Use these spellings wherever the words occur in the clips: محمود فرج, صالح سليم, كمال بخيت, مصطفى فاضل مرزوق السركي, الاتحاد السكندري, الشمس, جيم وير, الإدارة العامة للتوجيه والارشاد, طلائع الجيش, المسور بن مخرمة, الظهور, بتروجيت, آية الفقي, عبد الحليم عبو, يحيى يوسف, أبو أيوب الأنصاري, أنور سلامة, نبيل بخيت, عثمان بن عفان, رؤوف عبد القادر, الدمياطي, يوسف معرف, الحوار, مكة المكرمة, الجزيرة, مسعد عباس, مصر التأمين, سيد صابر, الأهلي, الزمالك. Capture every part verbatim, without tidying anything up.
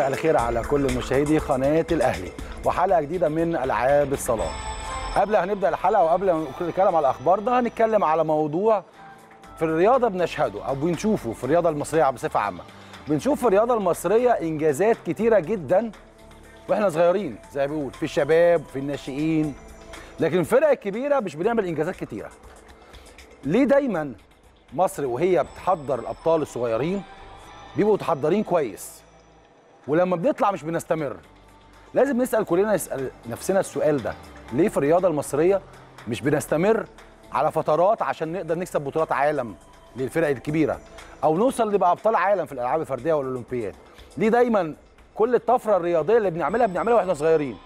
مساء الخير على كل مشاهدي قناة الأهلي وحلقة جديدة من ألعاب الصالون. قبل هنبدأ الحلقة وقبل ما نتكلم على الأخبار ده هنتكلم على موضوع في الرياضة بنشهده أو بنشوفه في الرياضة المصرية بصفة عامة. بنشوف في الرياضة المصرية إنجازات كتيرة جدا وإحنا صغيرين زي ما بيقول في الشباب في الناشئين، لكن الفرق الكبيرة مش بنعمل إنجازات كتيرة. ليه دايما مصر وهي بتحضر الأبطال الصغيرين بيبقوا متحضرين كويس ولما بنطلع مش بنستمر؟ لازم نسأل كلنا نسأل نفسنا السؤال ده، ليه في الرياضة المصرية مش بنستمر على فترات عشان نقدر نكسب بطولات عالم للفرق الكبيرة أو نوصل نبقى أبطال عالم في الألعاب الفردية والأولمبياد؟ ليه دايما كل الطفرة الرياضية اللي بنعملها بنعملها وإحنا صغيرين؟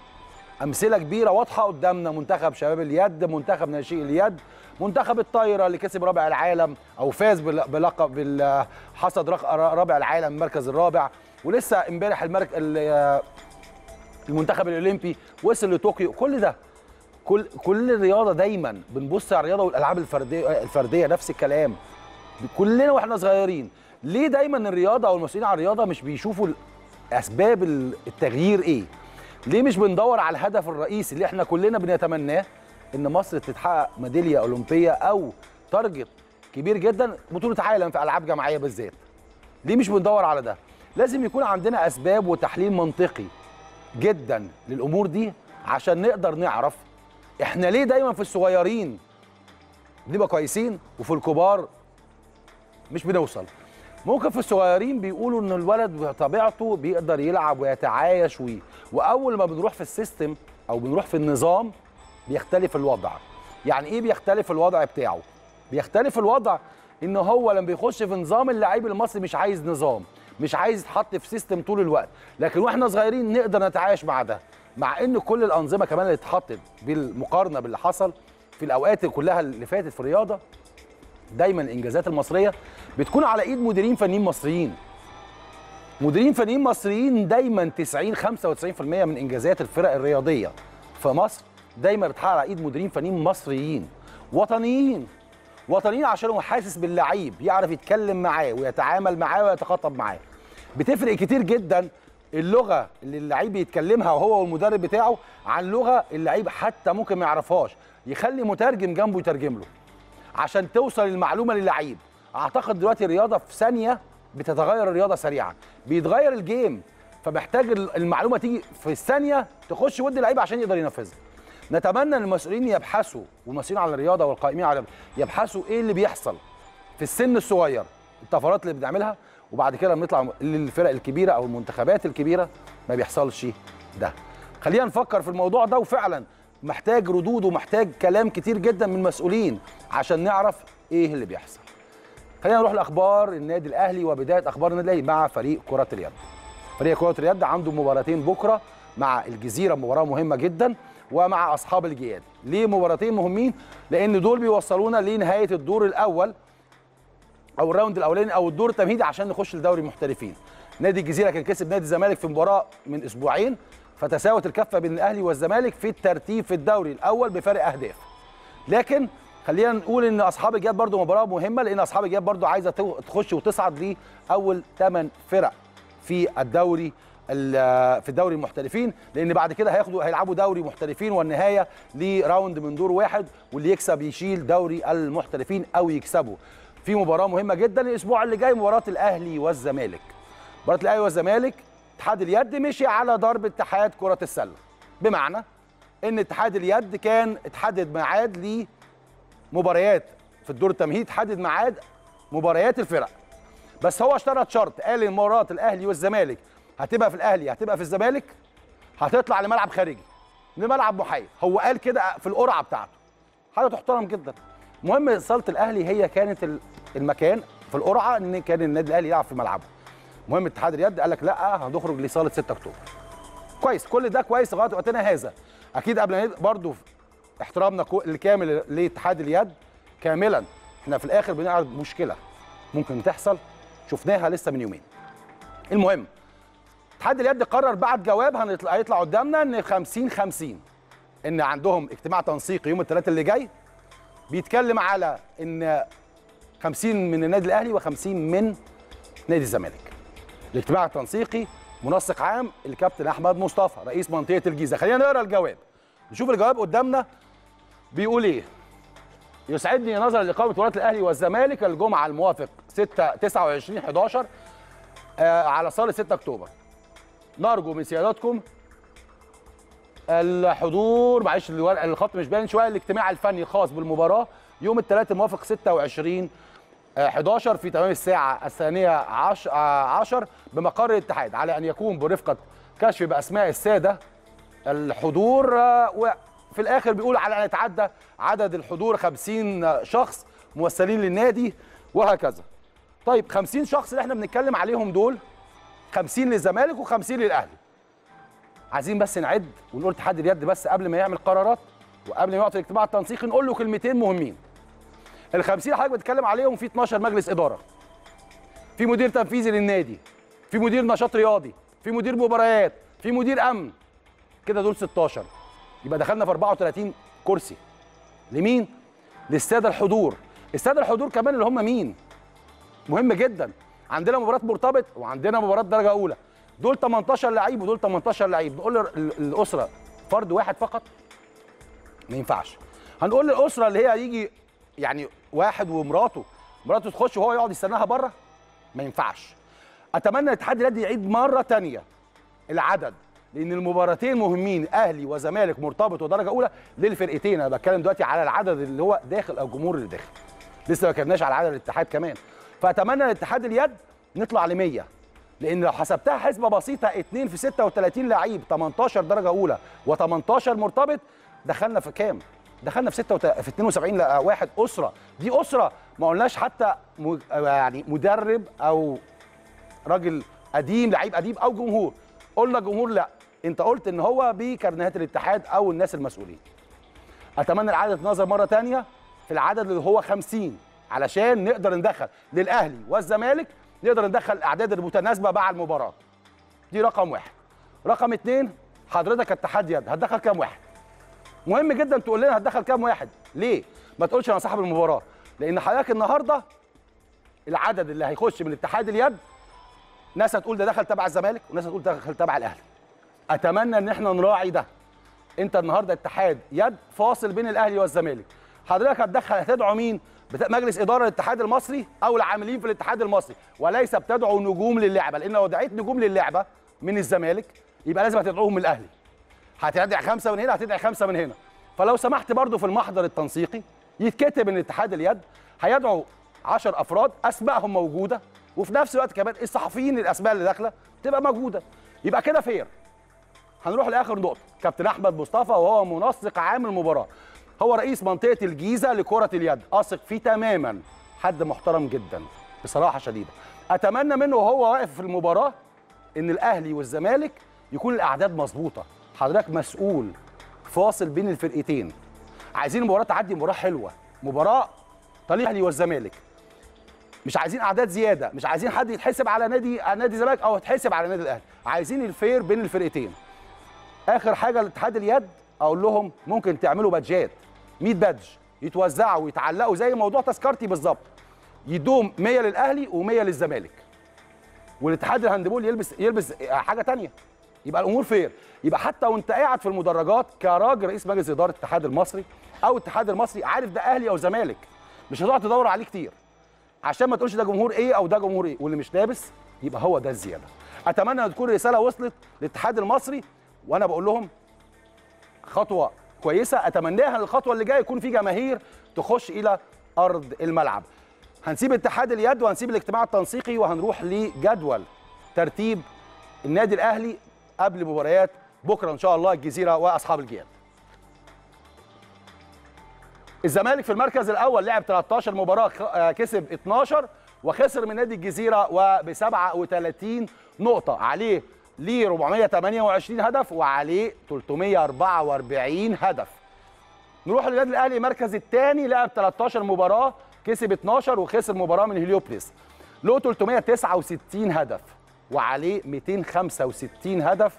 أمثلة كبيرة واضحة قدامنا، منتخب شباب اليد، منتخب ناشئ اليد، منتخب الطايرة اللي كسب رابع العالم أو فاز بلقب بال حصد رابع العالم المركز الرابع، ولسه امبارح المرك... المنتخب الاولمبي وصل لطوكيو. كل ده كل كل الرياضه دايما بنبص على الرياضه والالعاب الفرديه الفرديه نفس الكلام كلنا واحنا صغيرين. ليه دايما الرياضه او المسؤولين عن الرياضه مش بيشوفوا اسباب التغيير ايه؟ ليه مش بندور على الهدف الرئيسي اللي احنا كلنا بنتمناه ان مصر تتحقق ميداليه اولمبيه او تارجت كبير جدا بطوله عالم في العاب جماعيه بالذات؟ ليه مش بندور على ده؟ لازم يكون عندنا اسباب وتحليل منطقي جدا للامور دي عشان نقدر نعرف احنا ليه دايما في الصغيرين بنبقى كويسين وفي الكبار مش بنوصل. ممكن في الصغيرين بيقولوا ان الولد بطبيعته بيقدر يلعب ويتعايش ويه، واول ما بنروح في السيستم او بنروح في النظام بيختلف الوضع. يعني ايه بيختلف الوضع بتاعه؟ بيختلف الوضع ان هو لما بيخش في نظام اللاعب المصري مش عايز نظام، مش عايز يتحط في سيستم طول الوقت، لكن واحنا صغيرين نقدر نتعايش مع ده، مع ان كل الانظمه كمان اللي اتحطت بالمقارنه باللي حصل في الاوقات كلها اللي فاتت في الرياضه دايما الانجازات المصريه بتكون على ايد مديرين فنيين مصريين. مديرين فنيين مصريين دايما تسعين خمسة وتسعين بالمية من انجازات الفرق الرياضيه في مصر دايما بتحقق على ايد مديرين فنيين مصريين وطنيين. وطنيين عشان هو حاسس باللعيب، يعرف يتكلم معاه ويتعامل معاه ويتخاطب معاه. بتفرق كتير جدا اللغه اللي اللعيب بيتكلمها هو والمدرب بتاعه عن لغه اللعيب حتى ممكن ما يعرفهاش، يخلي مترجم جنبه يترجم له عشان توصل المعلومه للعيب. اعتقد دلوقتي الرياضه في ثانيه بتتغير، الرياضه سريعا، بيتغير الجيم، فمحتاج المعلومه تيجي في الثانيه تخش ود اللعيب عشان يقدر ينفذها. نتمنى ان المسؤولين يبحثوا والمسؤولين على الرياضه والقائمين على يبحثوا ايه اللي بيحصل في السن الصغير، الطفرات اللي بنعملها، وبعد كده بنطلع للفرق الكبيره او المنتخبات الكبيره ما بيحصلش ده. خلينا نفكر في الموضوع ده، وفعلا محتاج ردود ومحتاج كلام كتير جدا من المسؤولين عشان نعرف ايه اللي بيحصل. خلينا نروح لاخبار النادي الاهلي وبدايه اخبار النادي الاهلي مع فريق كره اليد. فريق كره اليد عنده مباراتين بكره مع الجزيره، مباراه مهمه جدا، ومع أصحاب الجياد. ليه مباراتين مهمين؟ لأن دول بيوصلونا لنهاية الدور الأول أو الراوند الأولاني أو الدور التمهيدي عشان نخش لدوري المحترفين. نادي الجزيرة كان كسب نادي الزمالك في مباراة من أسبوعين، فتساوت الكفة بين الأهلي والزمالك في الترتيب في الدوري الأول بفارق أهداف. لكن خلينا نقول إن أصحاب الجياد برضو مباراة مهمة، لأن أصحاب الجياد برضو عايزة تخش وتصعد لأول ثمان فرق في الدوري في الدوري المحترفين، لان بعد كده هياخدوا هيلعبوا دوري محترفين والنهايه لراوند من دور واحد، واللي يكسب يشيل دوري المحترفين او يكسبه. في مباراه مهمه جدا الاسبوع اللي جاي، مباراه الاهلي والزمالك. مباراه الاهلي والزمالك اتحاد اليد مشي على ضرب اتحاد كره السله، بمعنى ان اتحاد اليد كان اتحدد ميعاد لمباريات في الدور التمهيدي، اتحدد ميعاد مباريات الفرق، بس هو اشترط شرط، قال ان مباراه الاهلي والزمالك هتبقى في الاهلي هتبقى في الزمالك هتطلع لملعب خارجي، لملعب محايد. هو قال كده في القرعه بتاعته، حاجه تحترم جدا. المهم صاله الاهلي هي كانت المكان في القرعه ان كان النادي الاهلي يلعب في ملعبه. المهم اتحاد اليد قال لك لا، هنخرج لصاله ستة أكتوبر. كويس، كل ده كويس لغايه وقتنا هذا. اكيد قبل برضو احترامنا الكامل لاتحاد اليد كاملا، احنا في الاخر بنعرض مشكله ممكن تحصل شفناها لسه من يومين. المهم اتحاد اليد قرر بعد جواب هيطلع قدامنا ان خمسين خمسين، ان عندهم اجتماع تنسيقي يوم الثلاثاء اللي جاي بيتكلم على ان خمسين من النادي الاهلي وخمسين من نادي الزمالك. الاجتماع التنسيقي منسق عام الكابتن أحمد مصطفى رئيس منطقة الجيزة. خلينا نقرأ الجواب، نشوف الجواب قدامنا بيقول إيه. يسعدني نظرا لإقامة مباراة الأهلي والزمالك الجمعة الموافق ستة تسعة وعشرين حداشر على صالة ستة أكتوبر. نرجو من سياداتكم الحضور، معلش الخط مش باين شوية، الاجتماع الفني الخاص بالمباراة يوم الثلاثاء الموافق ستة وعشرين حداشر في تمام الساعة الثانية عشر بمقر الاتحاد، على أن يكون برفقة كشف بأسماء السادة الحضور. وفي الآخر بيقول على أن يتعدى عدد الحضور خمسين شخص موصلين للنادي وهكذا. طيب خمسين شخص اللي احنا بنتكلم عليهم دول، خمسين للزمالك وخمسين للأهلي. عايزين بس نعد ونقول اتحاد اليد بس قبل ما يعمل قرارات وقبل ما يعطي الاجتماع التنسيقي نقول له كلمتين مهمين. ال خمسين حضرتك بتتكلم عليهم في اتناشر مجلس اداره، في مدير تنفيذي للنادي، في مدير نشاط رياضي، في مدير مباريات، في مدير امن، كده دول ستاشر. يبقى دخلنا في أربعة وتلاتين كرسي لمين؟ للساده الحضور. الساده الحضور كمان اللي هم مين؟ مهم جدا. عندنا مباراه مرتبط وعندنا مباراه درجه اولى، دول تمنتاشر لعيب ودول تمنتاشر لعيب. نقول للاسره فرد واحد فقط؟ ما ينفعش. هنقول للاسره اللي هي يجي يعني واحد ومراته، مراته تخش وهو يقعد يستناها بره؟ ما ينفعش. اتمنى الاتحاد اليد يعيد مره ثانيه العدد، لان المباراتين مهمين، اهلي وزمالك مرتبط ودرجه اولى للفرقتين. انا بتكلم دلوقتي على العدد اللي هو داخل او الجمهور اللي داخل، لسه ما كناش على عدد الاتحاد كمان. فاتمنى الاتحاد اليد نطلع ل مية، لان لو حسبتها حسبه بسيطه اتنين في ستة وتلاتين لعيب، تمنتاشر درجه اولى وتمنتاشر مرتبط، دخلنا في كام؟ دخلنا في ستة وت... في اتنين وسبعين واحد اسره. دي اسره ما قلناش حتى م... يعني مدرب او راجل قديم، لعيب قديم او جمهور. قلنا جمهور لا، انت قلت ان هو بكرنيهات الاتحاد او الناس المسؤولين. اتمنى العدد نظر مره ثانيه في العدد اللي هو خمسين، علشان نقدر ندخل للاهلي والزمالك، نقدر ندخل الاعداد المتناسبه مع المباراه. دي رقم واحد. رقم اتنين، حضرتك اتحاد يد هتدخل كام واحد؟ مهم جدا تقول لنا هتدخل كام واحد. ليه؟ ما تقولش انا صاحب المباراه، لان حضرتك النهارده العدد اللي هيخش من اتحاد اليد ناس هتقول ده دخل تبع الزمالك وناس هتقول ده دخل تبع الاهلي. اتمنى ان احنا نراعي ده. انت النهارده اتحاد يد فاصل بين الاهلي والزمالك، حضرتك هتدخل هتدعو مين؟ مجلس اداره الاتحاد المصري او العاملين في الاتحاد المصري، وليس بتدعو نجوم للعبه، لان لو دعيت نجوم للعبه من الزمالك يبقى لازم هتدعوهم من الاهلي. هتدعي خمسه من هنا، هتدعي خمسه من هنا. فلو سمحت برضو في المحضر التنسيقي يتكتب ان اتحاد اليد هيدعو عشرة افراد اسمائهم موجوده، وفي نفس الوقت كمان الصحفيين الاسماء اللي داخله تبقى موجوده، يبقى كده فير. هنروح لاخر نقطه، كابتن احمد مصطفى وهو منسق عام المباراه، هو رئيس منطقه الجيزه لكره اليد، اثق فيه تماما، حد محترم جدا بصراحه شديده. اتمنى منه وهو واقف في المباراه ان الاهلي والزمالك يكون الاعداد مظبوطه. حضرتك مسؤول فاصل بين الفرقتين، عايزين المباراه تعدي، مباراه حلوه، مباراه طليعه الاهلي والزمالك، مش عايزين اعداد زياده، مش عايزين حد يتحسب على نادي على نادي الزمالك او يتحسب على نادي الاهلي، عايزين الفير بين الفرقتين. اخر حاجه لاتحاد اليد اقول لهم ممكن تعملوا بادجات، مية بادج يتوزعوا ويتعلقوا زي موضوع تذكرتي بالظبط، يدوم مية للاهلي ومية للزمالك، والاتحاد الهاندبول يلبس يلبس حاجه ثانيه، يبقى الامور فير. يبقى حتى وانت قاعد في المدرجات كراجل رئيس مجلس اداره الاتحاد المصري او الاتحاد المصري، عارف ده اهلي او زمالك، مش هتقعد تدور عليه كتير عشان ما تقولش ده جمهور ايه او ده جمهور ايه، واللي مش لابس يبقى هو ده الزياده. اتمنى ان تكون الرساله وصلت للاتحاد المصري، وانا بقول لهم خطوه كويسه، اتمناها الخطوه اللي جايه يكون في جماهير تخش الى ارض الملعب. هنسيب اتحاد اليد وهنسيب الاجتماع التنسيقي وهنروح لجدول ترتيب النادي الاهلي قبل مباريات بكره ان شاء الله الجزيره واصحاب الجياد. الزمالك في المركز الاول لعب تلتاشر مباراه، كسب اتناشر وخسر من نادي الجزيره وب سبعة وتلاتين نقطه، عليه ليه أربعمية تمنية وعشرين هدف وعليه تلتمية أربعة وأربعين هدف. نروح للنادي الاهلي المركز الثاني، لعب تلتاشر مباراه، كسب اتناشر وخسر مباراه من هليوبليس، له تلتمية تسعة وستين هدف وعليه ميتين خمسة وستين هدف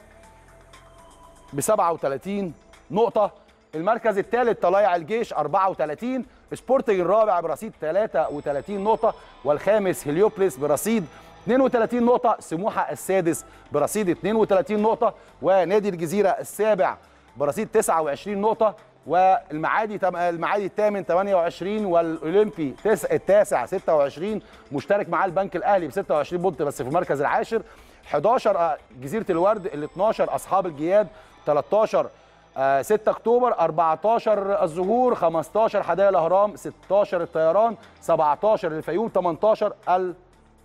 ب سبعة وتلاتين نقطه. المركز الثالث طلائع الجيش أربعة وتلاتين، سبورتنج الرابع برصيد تلاتة وتلاتين نقطه، والخامس هليوبليس برصيد اثنين وثلاثين نقطة، سموحة السادس برصيد اثنين وثلاثين نقطة، ونادي الجزيرة السابع برصيد تسعة وعشرين نقطة، والمعادي المعادي الثامن ثمانية وعشرين، والاولمبي التاسع ستة وعشرين، مشترك معاه البنك الاهلي ب ستة وعشرين بونت بس في المركز العاشر، حداشر جزيرة الورد، ال اتناشر اصحاب الجياد، تلتاشر ستة اكتوبر، اربعتاشر الظهور، خمستاشر حدائق الاهرام، ستاشر الطيران، سبعتاشر الفيوم، تمنتاشر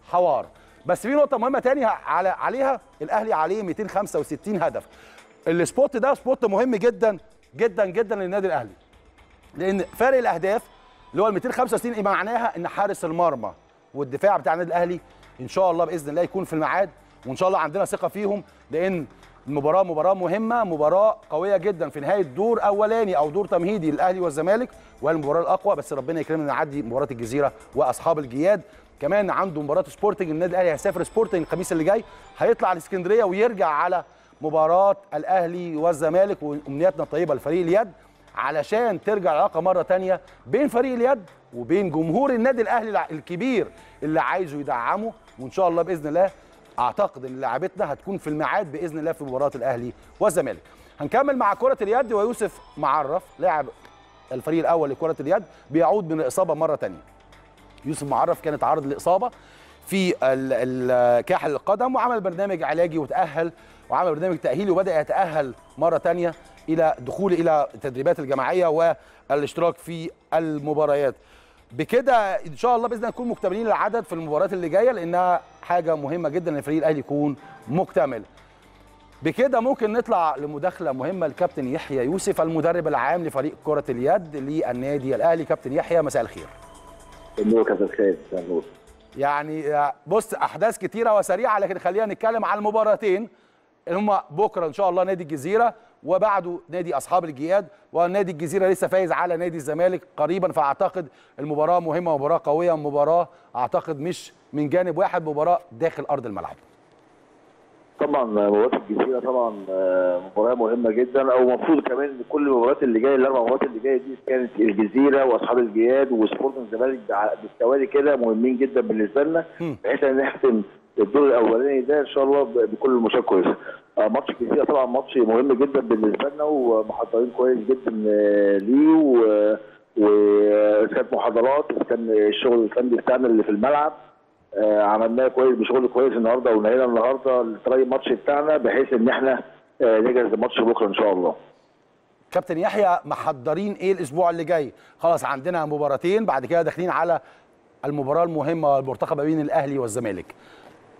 الحوار. بس في نقطة مهمة ثانية عليها الاهلي عليه مئتين وخمسة وستين هدف. السبوت ده سبوت مهم جدا جدا جدا للنادي الاهلي، لان فارق الاهداف اللي هو ال مئتين وخمسة وستين معناها ان حارس المرمى والدفاع بتاع النادي الاهلي ان شاء الله باذن الله يكون في الميعاد، وان شاء الله عندنا ثقه فيهم، لان المباراه مباراه مهمه، مباراه قويه جدا في نهايه دور اولاني او دور تمهيدي للاهلي والزمالك، وهي المباراه الاقوى. بس ربنا يكرمنا نعدي مباراه الجزيره واصحاب الجياد. كمان عنده مباراه سبورتنج، النادي الاهلي هيسافر سبورتنج الخميس اللي جاي، هيطلع على الاسكندريه ويرجع على مباراة الأهلي والزمالك، وأمنياتنا الطيبة لفريق اليد علشان ترجع العلاقة مرة تانية بين فريق اليد وبين جمهور النادي الأهلي الكبير اللي عايزه يدعمه، وإن شاء الله بإذن الله أعتقد إن لعبتنا هتكون في الميعاد بإذن الله في مباراة الأهلي والزمالك. هنكمل مع كرة اليد، ويوسف معرف لاعب الفريق الأول لكرة اليد بيعود من الإصابة مرة تانية. يوسف معرف كان اتعرض لإصابة في كاحل القدم، وعمل برنامج علاجي وتأهل وعمل برنامج تأهيلي، وبدأ يتأهل مرة تانية إلى دخول إلى التدريبات الجماعية والاشتراك في المباريات. بكده إن شاء الله بإذن الله نكون مكتملين العدد في المباريات اللي جاية، لأنها حاجة مهمة جدا إن الفريق الأهلي يكون مكتمل. بكده ممكن نطلع لمداخلة مهمة للكابتن يحيى يوسف المدرب العام لفريق كرة اليد للنادي الأهلي. كابتن يحيى مساء الخير. مساء الخير. يعني بص أحداث كتيرة وسريعة، لكن خلينا نتكلم على المباراتين اللي هما بكره ان شاء الله، نادي الجزيره وبعده نادي اصحاب الجياد، ونادي الجزيره لسه فايز على نادي الزمالك قريبا، فاعتقد المباراه مهمه ومباراه قويه، مباراه اعتقد مش من جانب واحد، مباراه داخل ارض الملعب. طبعا مباراه الجزيره طبعا مباراه مهمه جدا، او مبسوط كمان كل المباريات اللي جايه، الاربع مباريات اللي جايه دي كانت الجزيره واصحاب الجياد وسبورتنج الزمالك بالتوالي كده مهمين جدا بالنسبه لنا، بحيث ان نحسم الدور الاولاني ده ان شاء الله بكل مشاركه كويسه. ماتش كتير طبعا، ماتش مهم جدا بالنسبه لنا ومحضرين كويس جدا ليه، و كانت محاضرات كان الشغل الفني بتاعنا اللي في الملعب عملناه كويس بشغل كويس النهارده، ونهينا النهارده لتراي الماتش بتاعنا بحيث ان احنا نجهز الماتش بكره ان شاء الله. كابتن يحيى محضرين ايه الاسبوع اللي جاي؟ خلاص عندنا مباراتين، بعد كده داخلين على المباراه المهمه المرتقبه بين الاهلي والزمالك.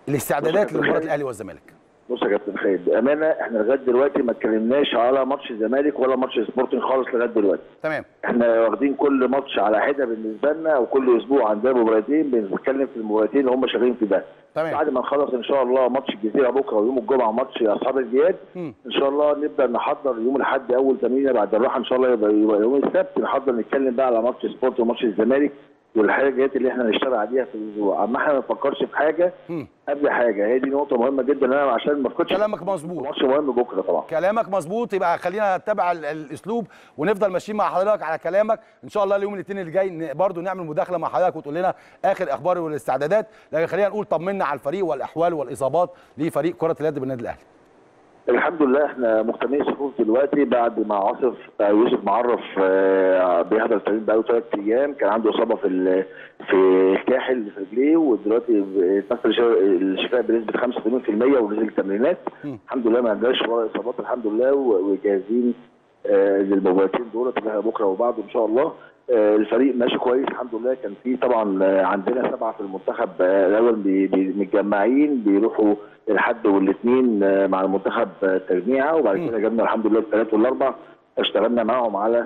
الاستعدادات لمباراه الاهلي والزمالك. بص يا كابتن خالد، بامانه احنا لغايه دلوقتي ما اتكلمناش على ماتش الزمالك ولا ماتش سبورتنج خالص لغايه دلوقتي. تمام. احنا واخدين كل ماتش على حده بالنسبه لنا، وكل اسبوع عندنا مباراتين بنتكلم في المباراتين اللي هم شغالين في ده. تمام. بعد ما نخلص ان شاء الله ماتش الجزيره بكره ويوم الجمعه ماتش اصحاب الجياد، ان شاء الله نبدا نحضر يوم الاحد اول تمرينه بعد الراحه ان شاء الله، يبقى يوم السبت نحضر نتكلم بقى على ماتش سبورت وماتش الزمالك والحاجات اللي احنا هنشتغل عليها في الاسبوع، اما احنا ما نفكرش في حاجه قبل حاجه، هي دي نقطه مهمه جدا انا عشان ما افقدش. كلامك مظبوط. ماتش مهم بكره طبعا. كلامك مظبوط، يبقى خلينا نتبع الاسلوب ونفضل ماشيين مع حضرتك على كلامك، ان شاء الله اليوم الاثنين اللي جاي برضه نعمل مداخله مع حضرتك وتقول لنا اخر اخبار والاستعدادات، لكن خلينا نقول طمنا على الفريق والاحوال والاصابات لفريق كره اليد بالنادي الاهلي. الحمد لله احنا مهتمين صفوف دلوقتي بعد ما عاصف يوسف معرف بيحضر التمرين بقاله ثلاث ايام، كان عنده اصابه في في الكاحل في رجليه، ودلوقتي اتنفس الشفاء بنسبه خمسة وثمانين بالمئة ونزل التمرينات، الحمد لله ما عندناش ولا اصابات الحمد لله، وجاهزين للمباراتين دول كلها بكره وبعده ان شاء الله. الفريق ماشي كويس الحمد لله، كان في طبعا عندنا سبعه في المنتخب الاول متجمعين بيروحوا الحد والاثنين مع المنتخب تجميعه، وبعد كده جبنا الحمد لله الثلاث والاربع اشتغلنا معهم على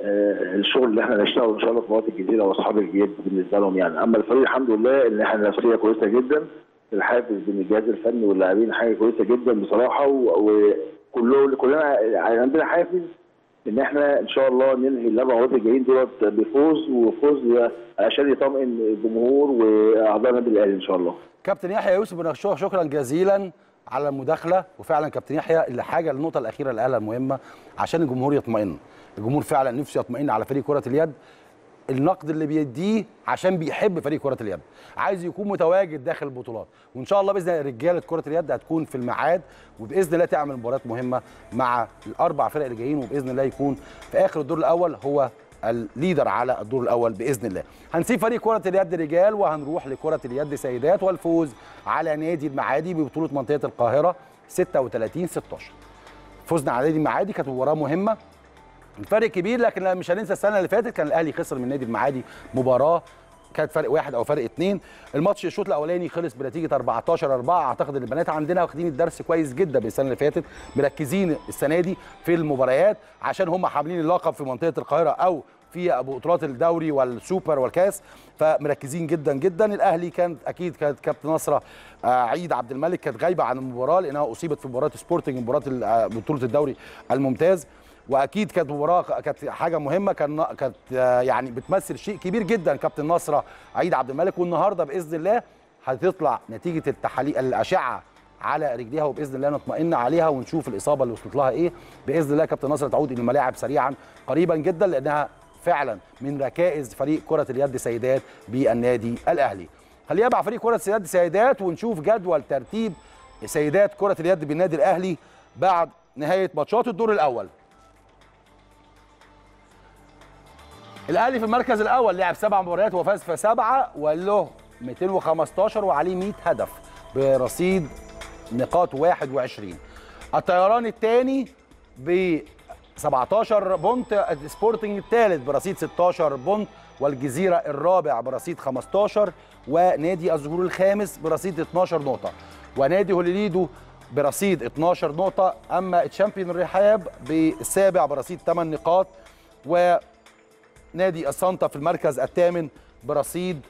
الشغل اللي احنا هنشتغله ان شاء الله في مباراه الجزيره واصحاب الجياد بالنسبه لهم يعني. اما الفريق الحمد لله ان احنا نفسيه كويسه جدا، الحافز بين الجهاز الفني واللاعبين حاجه كويسه جدا بصراحه، وكلهم كلنا عندنا حافز ان احنا ان شاء الله ننهي الاربع مباريات الجايين دولت بفوز، وفوز عشان يطمئن الجمهور واعضاء النادي الاهلي ان شاء الله. كابتن يحيى يوسف شكرا جزيلا على المداخله، وفعلا كابتن يحيى اللي حاجه النقطه الاخيره اللي قالها مهمه عشان الجمهور يطمئن، الجمهور فعلا نفسه يطمئن على فريق كره اليد، النقد اللي بيديه عشان بيحب فريق كرة اليد، عايز يكون متواجد داخل البطولات، وان شاء الله باذن رجاله كرة اليد هتكون في الميعاد، وباذن الله تعمل مباريات مهمه مع الاربع فرق اللي جايين، وباذن الله يكون في اخر الدور الاول هو الليدر على الدور الاول باذن الله. هنسيب فريق كرة اليد رجال وهنروح لكرة اليد سيدات، والفوز على نادي المعادي ببطوله منطقه القاهره ستة وثلاثين ستاشر. فوزنا على نادي المعادي كانت مباراه مهمه، الفرق كبير، لكن مش هننسى السنه اللي فاتت كان الاهلي خسر من نادي المعادي مباراه كانت فرق واحد او فرق اثنين. الماتش الشوط الاولاني خلص بنتيجه أربعتاشر أربعة. اعتقد ان البنات عندنا واخدين الدرس كويس جدا من السنه اللي فاتت، مركزين السنه دي في المباريات عشان هم حاملين اللقب في منطقه القاهره او في بطولات الدوري والسوبر والكاس، فمركزين جدا جدا. الاهلي كان اكيد كانت كابتن نصرة عيد عبد الملك كانت غايبه عن المباراه لانها اصيبت في مباراه سبورتنج مباراه بطوله الدوري الممتاز، واكيد كانت مباراه كانت حاجه مهمه، كان كانت يعني بتمثل شيء كبير جدا كابتن نصرة عيد عبد الملك. والنهارده باذن الله هتطلع نتيجه التحاليل الاشعه على رجليها، وباذن الله نطمئن عليها ونشوف الاصابه اللي وصلت لها ايه. باذن الله كابتن نصرة تعود الى الملاعب سريعا قريبا جدا، لانها فعلا من ركائز فريق كره اليد سيدات بالنادي الاهلي. خلينا مع فريق كره اليد سيدات ونشوف جدول ترتيب سيدات كره اليد بالنادي الاهلي بعد نهايه ماتشات الدور الاول. الاهلي في المركز الاول لعب سبع مباريات وفاز في سبعه وله مئتين وخمستاشر وعليه مئة هدف برصيد نقاط واحد وعشرين. الطيران الثاني ب سبعتاشر بونت، السبورتنج الثالث برصيد ستاشر بونت، والجزيره الرابع برصيد خمستاشر، ونادي الظهور الخامس برصيد اتناشر نقطه، ونادي هوليليدو برصيد اتناشر نقطه، اما الشامبيون الرحاب بالسابع برصيد ثمانية نقاط، و نادي السنطة في المركز الثامن برصيد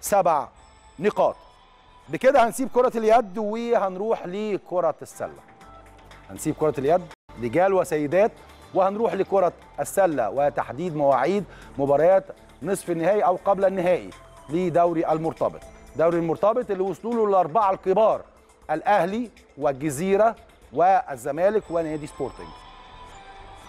سبع نقاط. بكده هنسيب كرة اليد وهنروح لكرة السلة. هنسيب كرة اليد رجال وسيدات وهنروح لكرة السلة وتحديد مواعيد مباريات نصف النهائي أو قبل النهائي لدوري المرتبط. دوري المرتبط اللي وصلوا له الأربعة الكبار، الأهلي والجزيرة والزمالك ونادي سبورتنج،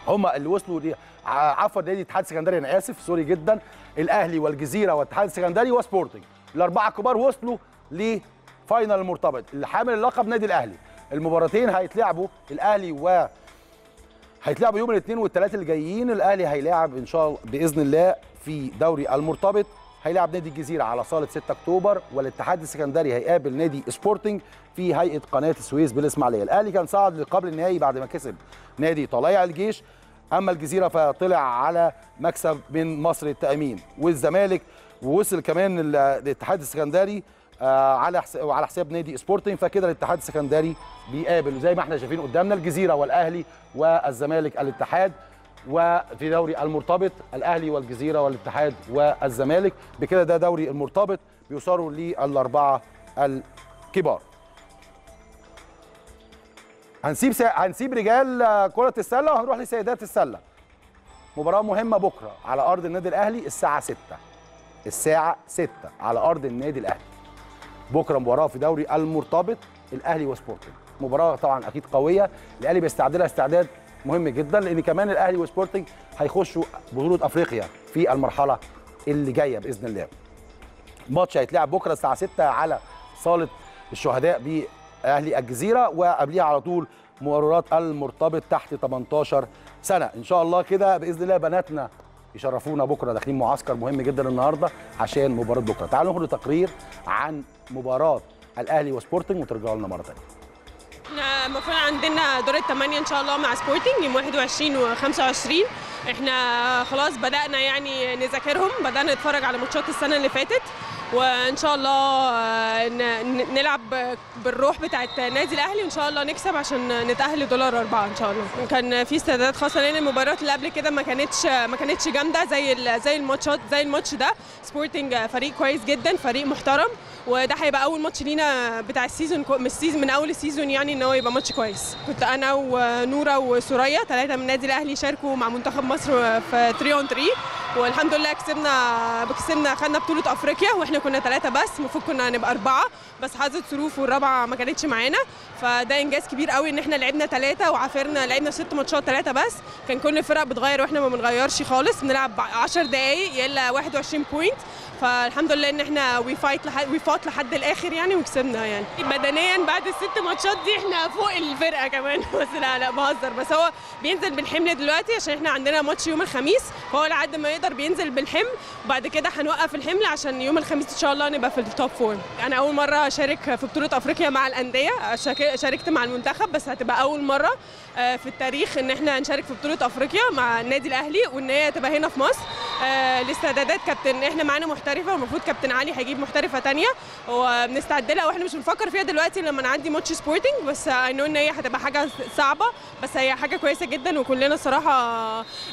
هم اللي وصلوا ليه، عفوا نادي الاتحاد السكندري، انا اسف سوري جدا، الاهلي والجزيره والاتحاد السكندري وسبورتنج، الاربعه الكبار وصلوا لفاينل المرتبط اللي حامل اللقب نادي الاهلي. المباراتين هيتلعبوا الاهلي و هيتلعبوا يوم الاثنين والثلاث اللي جايين. الاهلي هيلاعب ان شاء الله باذن الله في دوري المرتبط هيلاعب نادي الجزيره على صاله ستة أكتوبر، والاتحاد السكندري هيقابل نادي سبورتنج في هيئه قناه السويس بالاسماعيليه. الاهلي كان صعد لقبل النهائي بعد ما كسب نادي طلائع الجيش، اما الجزيره فطلع على مكسب من مصر التأمين، والزمالك ووصل كمان الاتحاد السكندري على على حساب نادي سبورتنج. فكده الاتحاد السكندري بيقابل زي ما احنا شايفين قدامنا الجزيره والاهلي والزمالك الاتحاد، وفي دوري المرتبط الاهلي والجزيره والاتحاد والزمالك. بكده ده دوري المرتبط بيوصلوا للاربعه الكبار. هنسيب سا... هنسيب رجال كرة السلة وهنروح لسيدات السلة. مباراة مهمة بكرة على أرض النادي الأهلي الساعة ستة. الساعة ستة على أرض النادي الأهلي. بكرة مباراة في دوري المرتبط الأهلي وسبورتنج. مباراة طبعًا أكيد قوية، الأهلي بيستعد لها استعداد مهم جدًا، لأن كمان الأهلي وسبورتنج هيخشوا بطولة أفريقيا في المرحلة اللي جاية بإذن الله. الماتش هيتلعب بكرة الساعة ستة على صالة الشهداء ب اهلي الجزيره، وقبليها على طول مقررات المرتبط تحت تمنتاشر سنه. ان شاء الله كده باذن الله بناتنا يشرفونا بكره، داخلين معسكر مهم جدا النهارده عشان مباراه بكره. تعالوا ناخد تقرير عن مباراه الاهلي وسبورتنج وترجعوا لنا مره ثانيه. احنا المفروض عندنا دور الثمانيه ان شاء الله مع سبورتنج يوم واحد وعشرين وخمسة وعشرين، احنا خلاص بدانا يعني نذاكرهم، بدانا نتفرج على ماتشات السنه اللي فاتت، وان شاء الله نلعب بالروح بتاعت نادي الاهلي، وان شاء الله نكسب عشان نتاهل دولار أربعة ان شاء الله. كان في استعدادات خاصه لان المباريات اللي قبل كده ما كانتش ما كانتش جامده زي زي الماتشات زي الماتش ده. سبورتنج فريق كويس جدا، فريق محترم، وده هيبقى اول ماتش لينا بتاع السيزون من السيزون من اول السيزون، يعني ان هو يبقى ماتش كويس. كنت انا ونوره وسوريا ثلاثه من نادي الاهلي شاركوا مع منتخب مصر في ثلاثة اون ثلاثة، والحمد لله كسبنا كسبنا خدنا بطوله افريقيا، واحنا كنا ثلاثه بس، المفروض كنا نبقى اربعه، بس حظت ظروف والرابعه ما كانتش معانا، فده انجاز كبير قوي ان احنا لعبنا ثلاثه وعافرنا، لعبنا ست ماتشات ثلاثه بس، كان كل الفرق بتغير واحنا ما بنغيرش خالص، بنلعب عشر دقائق يلا واحد وعشرين بوينت، فالحمد لله ان احنا وي فايت لحد وي فايت لحد الاخر يعني وكسبنا يعني. بدنيا بعد الست ماتشات دي احنا فوق الفرقه كمان، بس لا لا بهزر، بس هو بينزل بالحمل دلوقتي عشان احنا عندنا ماتش يوم الخميس، فهو لحد ما يقدر بينزل بالحمل، وبعد كده هنوقف الحمل عشان يوم الخميس ان شاء الله نبقى في التوب فور. انا اول مره اشارك في بطوله افريقيا مع الانديه، شاركت مع المنتخب بس هتبقى اول مره في التاريخ ان احنا نشارك في بطوله افريقيا مع النادي الاهلي، وان هي تبقى هنا في مصر. الاستعدادات كابتن احنا معانا محترفه، والمفروض كابتن علي هيجيب محترفه ثانيه وبنستعد لها، واحنا مش بنفكر فيها دلوقتي لما نعدي ماتش سبورتنج، بس اي نو ان هي هتبقى حاجه صعبه، بس هي حاجه كويسه جدا، وكلنا الصراحه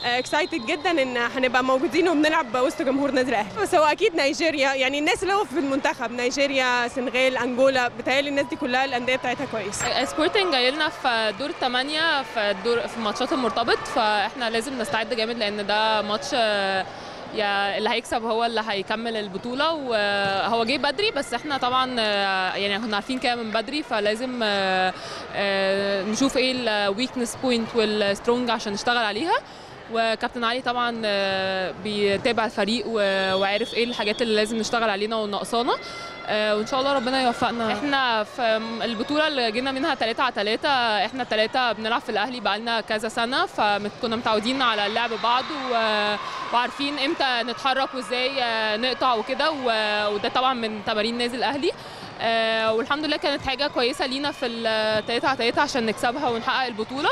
اكسايتد جدا ان هنبقى موجودين وبنلعب وسط جمهور نادي الاهلي. بس هو اكيد نيجيريا يعني الناس اللي هو في المنتخب، نيجيريا، سنغال، انجولا، بتهيألي الناس دي كلها الانديه بتاعتها كويسه. سبورتنج جاي لنا في دور ثمانيه في الدور في الماتشات المرتبط، فاحنا لازم نستعد جامد لان ده ماتش يا اللي هيكسب هو اللي هيكمل البطوله، وهو جه بدري بس احنا طبعا يعني كنا عارفين كده من بدري، فلازم نشوف ايه الويكنس بوينت والسترونج عشان نشتغل عليها، وكابتن علي طبعا بيتابع الفريق وعارف ايه الحاجات اللي لازم نشتغل علينا وناقصانا، وان شاء الله ربنا يوفقنا. احنا في البطوله اللي جينا منها ثلاثة على ثلاثة، احنا ثلاثه بنلعب في الاهلي بقالنا كذا سنه، فكنا متعودين على لعب بعض وعارفين امتى نتحرك وازاي نقطع وكده، وده طبعا من تمارين نادي الاهلي، والحمد لله كانت حاجه كويسه لينا في ثلاثة على ثلاثة عشان نكسبها ونحقق البطوله.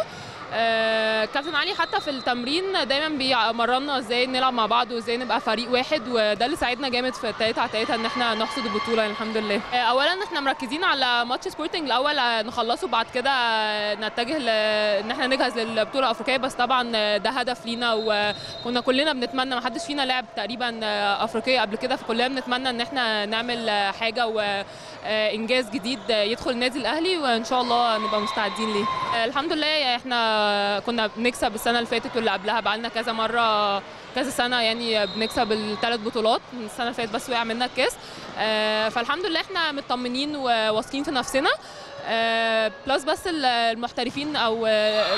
آه كابتن علي حتى في التمرين دايما بيمرنا ازاي نلعب مع بعض وازاي نبقى فريق واحد، وده اللي ساعدنا جامد في ثلاثة على ثلاثة ان احنا نحصد البطوله الحمد لله. آه اولا احنا مركزين على ماتش سبورتنج الاول، آه نخلصه بعد كده آه نتجه ل... ان احنا نجهز للبطوله الافريقيه، بس طبعا آه ده هدف لينا، وكنا كلنا بنتمنى، ما حدش فينا لعب تقريبا آه افريقيه قبل كده، فكلنا بنتمنى ان احنا نعمل آه حاجه وانجاز آه جديد آه يدخل النادي الاهلي، وان شاء الله نبقى مستعدين ليه. آه الحمد لله احنا كنا بنكسب السنه اللي فاتت واللي قبلها، بقالنا كذا مره كذا سنه يعني بنكسب الثلاث بطولات، السنه اللي فاتت بس وقع مننا الكاس، فالحمد لله احنا مطمنين وواثقين في نفسنا. بلس بس المحترفين او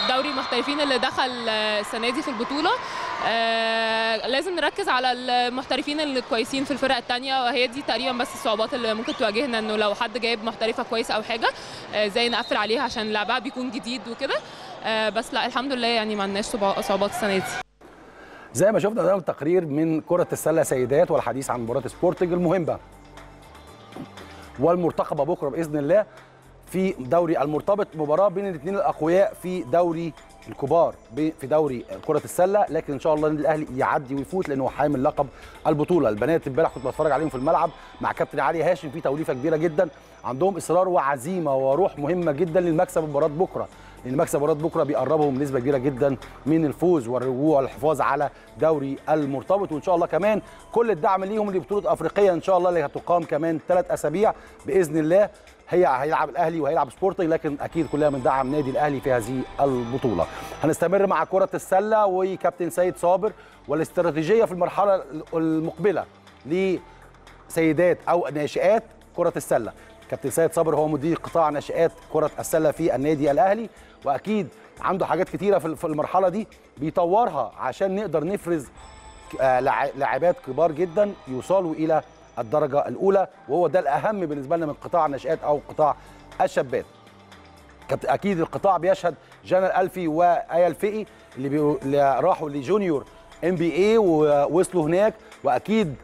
دوري المحترفين اللي دخل السنه دي في البطوله، لازم نركز على المحترفين اللي كويسين في الفرق الثانيه، وهي دي تقريبا بس الصعوبات اللي ممكن تواجهنا، انه لو حد جايب محترفه كويسه او حاجه ازاي نقفل عليها عشان لعبها بيكون جديد وكده، بس لا الحمد لله يعني ما عندناش صعوبات السنه دي. زي ما شفنا ده التقرير من كره السله سيدات والحديث عن مباراه سبورتنج المهمه والمرتقبه بكره باذن الله في دوري المرتبط، مباراه بين الاثنين الاقوياء في دوري الكبار في دوري كره السله، لكن ان شاء الله النادي الاهلي يعدي ويفوت لانه حامل لقب البطوله. البنات امبارح كنت بتفرج عليهم في الملعب مع كابتن علي هاشم، في توليفه كبيره جدا، عندهم اصرار وعزيمه وروح مهمه جدا للمكسب مباراه بكره، لان مكسب مباراه بكره بيقربهم بنسبه كبيره جدا من الفوز والرجوع والحفاظ على دوري المرتبط، وان شاء الله كمان كل الدعم ليهم لبطوله افريقيه ان شاء الله اللي هتقام كمان ثلاث اسابيع باذن الله. هي هيلعب الاهلي وهيلعب سبورتنج، لكن اكيد كلنا بندعم نادي الاهلي في هذه البطوله. هنستمر مع كره السله وكابتن سيد صابر والاستراتيجيه في المرحله المقبله لسيدات او ناشئات كره السله. كابتن سيد صابر هو مدير قطاع ناشئات كره السله في النادي الاهلي، واكيد عنده حاجات كتيره في المرحله دي بيطورها عشان نقدر نفرز لاعبات كبار جدا يوصلوا الى الدرجه الاولى، وهو ده الاهم بالنسبه لنا من قطاع الناشئات او قطاع الشابات. اكيد القطاع بيشهد جنى الالفي وايا الفقي اللي, بي... اللي راحوا لجونيور ام بي اي ووصلوا هناك، واكيد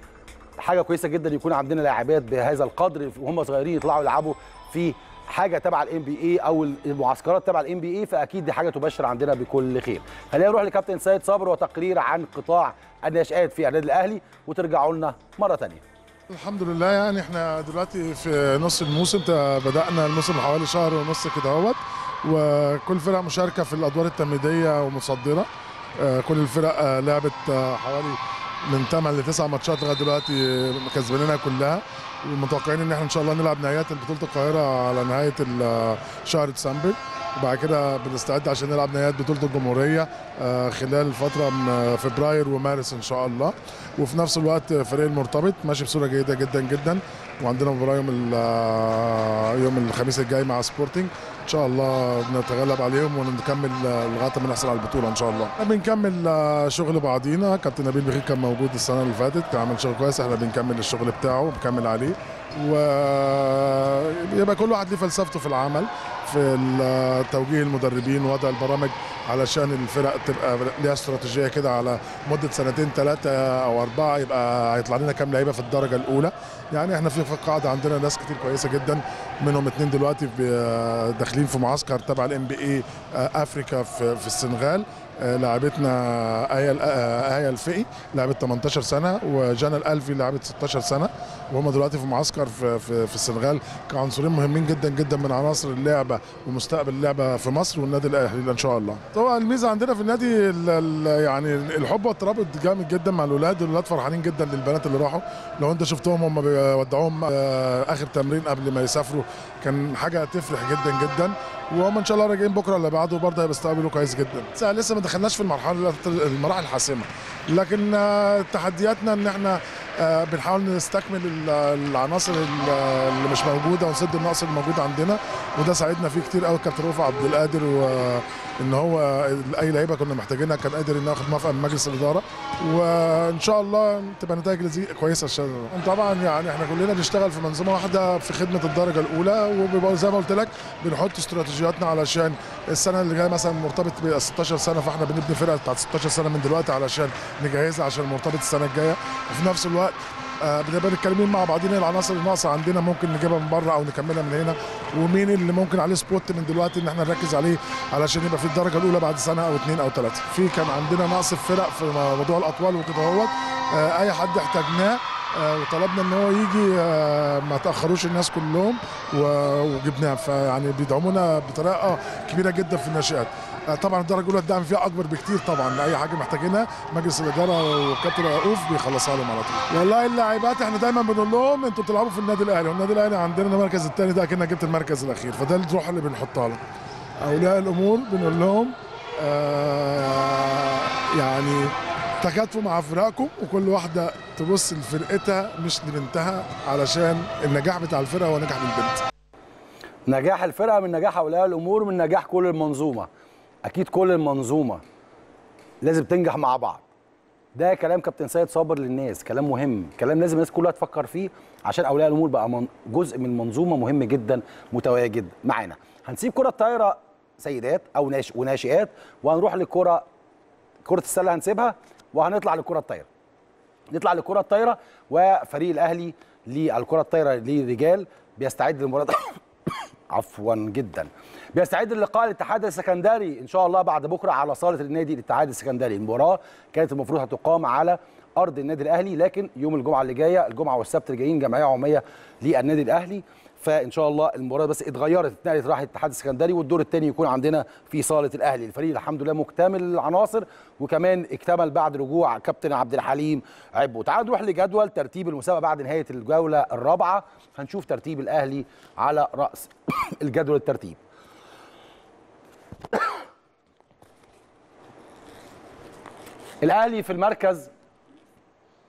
حاجه كويسه جدا يكون عندنا لاعبات بهذا القدر وهم صغيرين يطلعوا يلعبوا في حاجه تبع الام بي اي او المعسكرات تبع الام بي اي، فاكيد دي حاجه تبشر عندنا بكل خير. خلينا نروح لكابتن سيد صابر وتقرير عن قطاع الناشئات في النادي الاهلي وترجعوا لنا مره ثانيه. الحمد لله يعني احنا دلوقتي في نص الموسم، بدأنا الموسم حوالي شهر ونص كده اهوت، وكل فرقة مشاركة في الأدوار التمهيدية ومتصدرة، كل الفرق لعبت حوالي من ثمانية لتسعة ماتشات لغاية دلوقتي كسبانينها كلها، ومتوقعين ان احنا ان شاء الله نلعب نهائيات بطولة القاهرة على نهاية شهر ديسمبر، وبعد كده بنستعد عشان نلعب نهائيات بطوله الجمهوريه خلال فتره من فبراير ومارس ان شاء الله. وفي نفس الوقت فريق المرتبط ماشي بصوره جيده جدا جدا، وعندنا مباراه يوم يوم الخميس الجاي مع سبورتنج ان شاء الله بنتغلب عليهم ونكمل لغايه ما نحصل على البطوله ان شاء الله. بنكمل شغل بعضينا، كابتن نبيل بخيت كان موجود السنه اللي فاتت كان عامل شغل كويس، احنا بنكمل الشغل بتاعه بنكمل عليه، ويبقى كل واحد ليه فلسفته في العمل، في توجيه المدربين ووضع البرامج علشان الفرق تبقى ليها استراتيجيه كده على مده سنتين ثلاثه او اربعه، يبقى هيطلع لنا كام لعيبه في الدرجه الاولى. يعني احنا في القاعده عندنا ناس كتير كويسه جدا، منهم اثنين دلوقتي داخلين في معسكر تبع الام بي اي افريكا في السنغال، لاعبتنا آية آية الفقي لعبة ثمانية عشر سنة وجانا الألفي لعبة ستة عشر سنة، وهم دلوقتي في معسكر في, في, في السنغال كعنصرين مهمين جدا جدا من عناصر اللعبة ومستقبل اللعبة في مصر والنادي الأهلي إن شاء الله. طبعا الميزة عندنا في النادي يعني الحب والترابط جامد جدا مع الأولاد، الأولاد فرحانين جدا للبنات اللي راحوا، لو أنت شفتهم هم بيودعوهم آخر تمرين قبل ما يسافروا كان حاجة تفرح جدا جدا، وهم ان شاء الله راجعين بكره اللي بعده برضه هيستقبلوا كويس جدا. لسه ما دخلناش في المرحله المراحل الحاسمه، لكن تحدياتنا ان احنا بنحاول نستكمل العناصر اللي مش موجوده ونسد النقص اللي موجود عندنا، وده ساعدنا فيه كتير قوي كابتن رفع عبد القادر، وان هو اي لعيبه كنا محتاجينها كان قادر انه ياخد موافقه من مجلس الاداره، وان شاء الله تبقى نتائج كويسه. طبعا يعني احنا كلنا بنشتغل في منظومه واحده في خدمه الدرجه الاولى، وزي ما قلت لك بنحط استراتيجياتنا علشان السنه اللي جايه مثلا مرتبط ب ستة عشر سنه، فاحنا بنبني فرقه بتاعت ستة عشر سنه من دلوقتي علشان نجهزها عشان مرتبط السنه الجايه، وفي نفس الوقت آه بنبقى متكلمين مع بعضنا العناصر اللي ناقصه عندنا ممكن نجيبها من بره او نكملها من هنا، ومين اللي ممكن عليه سبوت من دلوقتي ان احنا نركز عليه علشان يبقى في الدرجه الاولى بعد سنه او اثنين او ثلاثه. في كان عندنا نقص في فرق في موضوع الاطوال وكده اهوت، آه اي حد احتاجناه آه وطلبنا ان هو يجي آه ما تاخروش الناس كلهم وجبناه، فيعني بيدعمونا بطريقه كبيره جدا في الناشئات. طبعا الدرجه الاولى الدعم فيها اكبر بكتير، طبعا اي حاجه محتاجينها مجلس الاداره والكابتن رؤوف بيخلصها لهم على طول. والله اللاعبات احنا دايما بنقول لهم انتوا بتلعبوا في النادي الاهلي، والنادي الاهلي عندنا المركز الثاني ده اكنك جبت المركز الاخير، فده الروح اللي بنحطها لهم. اولياء الامور بنقول لهم آه يعني تكاتفوا مع فرقكم، وكل واحده تبص لفرقتها مش لبنتها، علشان النجاح بتاع الفرقه هو نجاح للبنت. نجاح الفرقه من نجاح اولياء الامور من نجاح كل المنظومه. أكيد كل المنظومة لازم تنجح مع بعض. ده كلام كابتن سيد صابر للناس، كلام مهم، كلام لازم الناس كلها تفكر فيه، عشان أولياء الأمور بقى جزء من منظومة مهم جدا متواجد معانا. هنسيب كرة الطايرة سيدات أو وناشئات وهنروح للكرة كرة السلة هنسيبها وهنطلع للكرة الطايرة. نطلع للكرة الطايرة وفريق الأهلي للكرة الطايرة للرجال بيستعد لمباراة عفوا جدا بيستعد للقاء الاتحاد السكندري ان شاء الله بعد بكره على صاله النادي الاتحاد السكندري. المباراه كانت المفروض هتقام على ارض النادي الاهلي، لكن يوم الجمعه اللي جايه الجمعه والسبت جايين جمعيه عموميه للنادي الاهلي، فان شاء الله المباراه بس اتغيرت اتنقلت راحت الاتحاد السكندري، والدور الثاني يكون عندنا في صاله الاهلي. الفريق الحمد لله مكتمل العناصر، وكمان اكتمل بعد رجوع كابتن عبد الحليم عبو. تعالوا نروح لجدول ترتيب المسابقه بعد نهايه الجوله الرابعه، هنشوف ترتيب الاهلي على راس الجدول الترتيب. الاهلي في المركز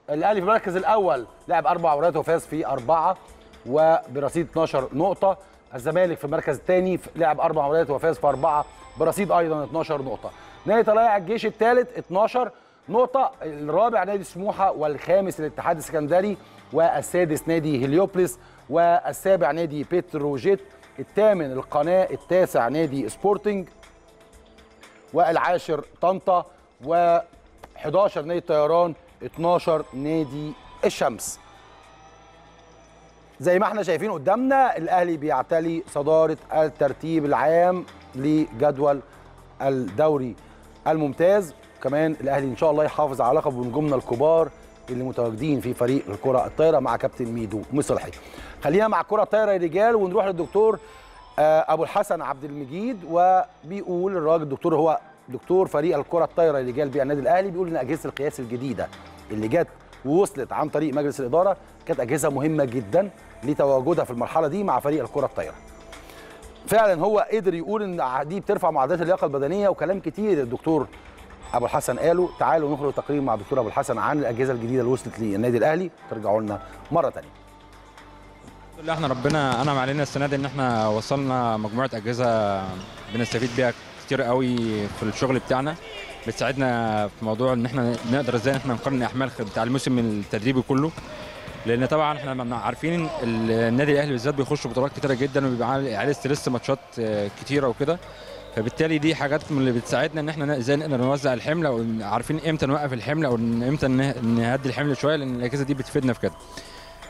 الاهلي في المركز الاول لعب اربع مباريات وفاز في اربعه وبرصيد اتناشر نقطه. الزمالك في المركز الثاني لعب اربع مباريات وفاز في اربعه برصيد ايضا اتناشر نقطه. نادي طلائع الجيش الثالث اتناشر نقطه، الرابع نادي سموحه، والخامس الاتحاد السكندري، والسادس نادي هليوبليس، والسابع نادي بتروجيت، الثامن القناه، التاسع نادي سبورتنج، والعاشر طنطا، وحداشر نادي الطيران، اتناشر نادي الشمس. زي ما احنا شايفين قدامنا الاهلي بيعتلي صداره الترتيب العام لجدول الدوري الممتاز، كمان الاهلي ان شاء الله يحافظ على لقبه ونجومنا الكبار اللي متواجدين في فريق الكره الطايره مع كابتن ميدو مصلحي. خلينا مع الكره الطايره الرجال ونروح للدكتور ابو الحسن عبد المجيد، وبيقول الراجل الدكتور هو دكتور فريق الكره الطايره الرجال بالنادي الاهلي، بيقول ان اجهزه القياس الجديده اللي جت ووصلت عن طريق مجلس الاداره كانت اجهزه مهمه جدا لتواجدها في المرحله دي مع فريق الكره الطايره. فعلا هو قدر يقول ان دي بترفع معدلات اللياقه البدنيه، وكلام كتير الدكتور ابو الحسن قاله. تعالوا نخرج تقرير مع الدكتور ابو الحسن عن الاجهزه الجديده اللي وصلت للنادي الاهلي، ترجعوا لنا مره ثانيه. اللي احنا ربنا انعم علينا السنه دي ان احنا وصلنا مجموعه اجهزه بنستفيد بيها كتير قوي في الشغل بتاعنا، بتساعدنا في موضوع ان احنا نقدر ازاي احنا نقارن احمال بتاع الموسم التدريبي كله، لان طبعا احنا عارفين النادي الاهلي بالذات بيخش بطولات كتيره جدا وبيبقى عليه ستريس ماتشات كتيره وكده، فبالتالي دي حاجات من اللي بتساعدنا ان احنا ازاي نقدر نوزع الحمله وعارفين امتى نوقف الحمله وامتى نهدي الحمل شويه، لان الاجهزه دي بتفيدنا في كده.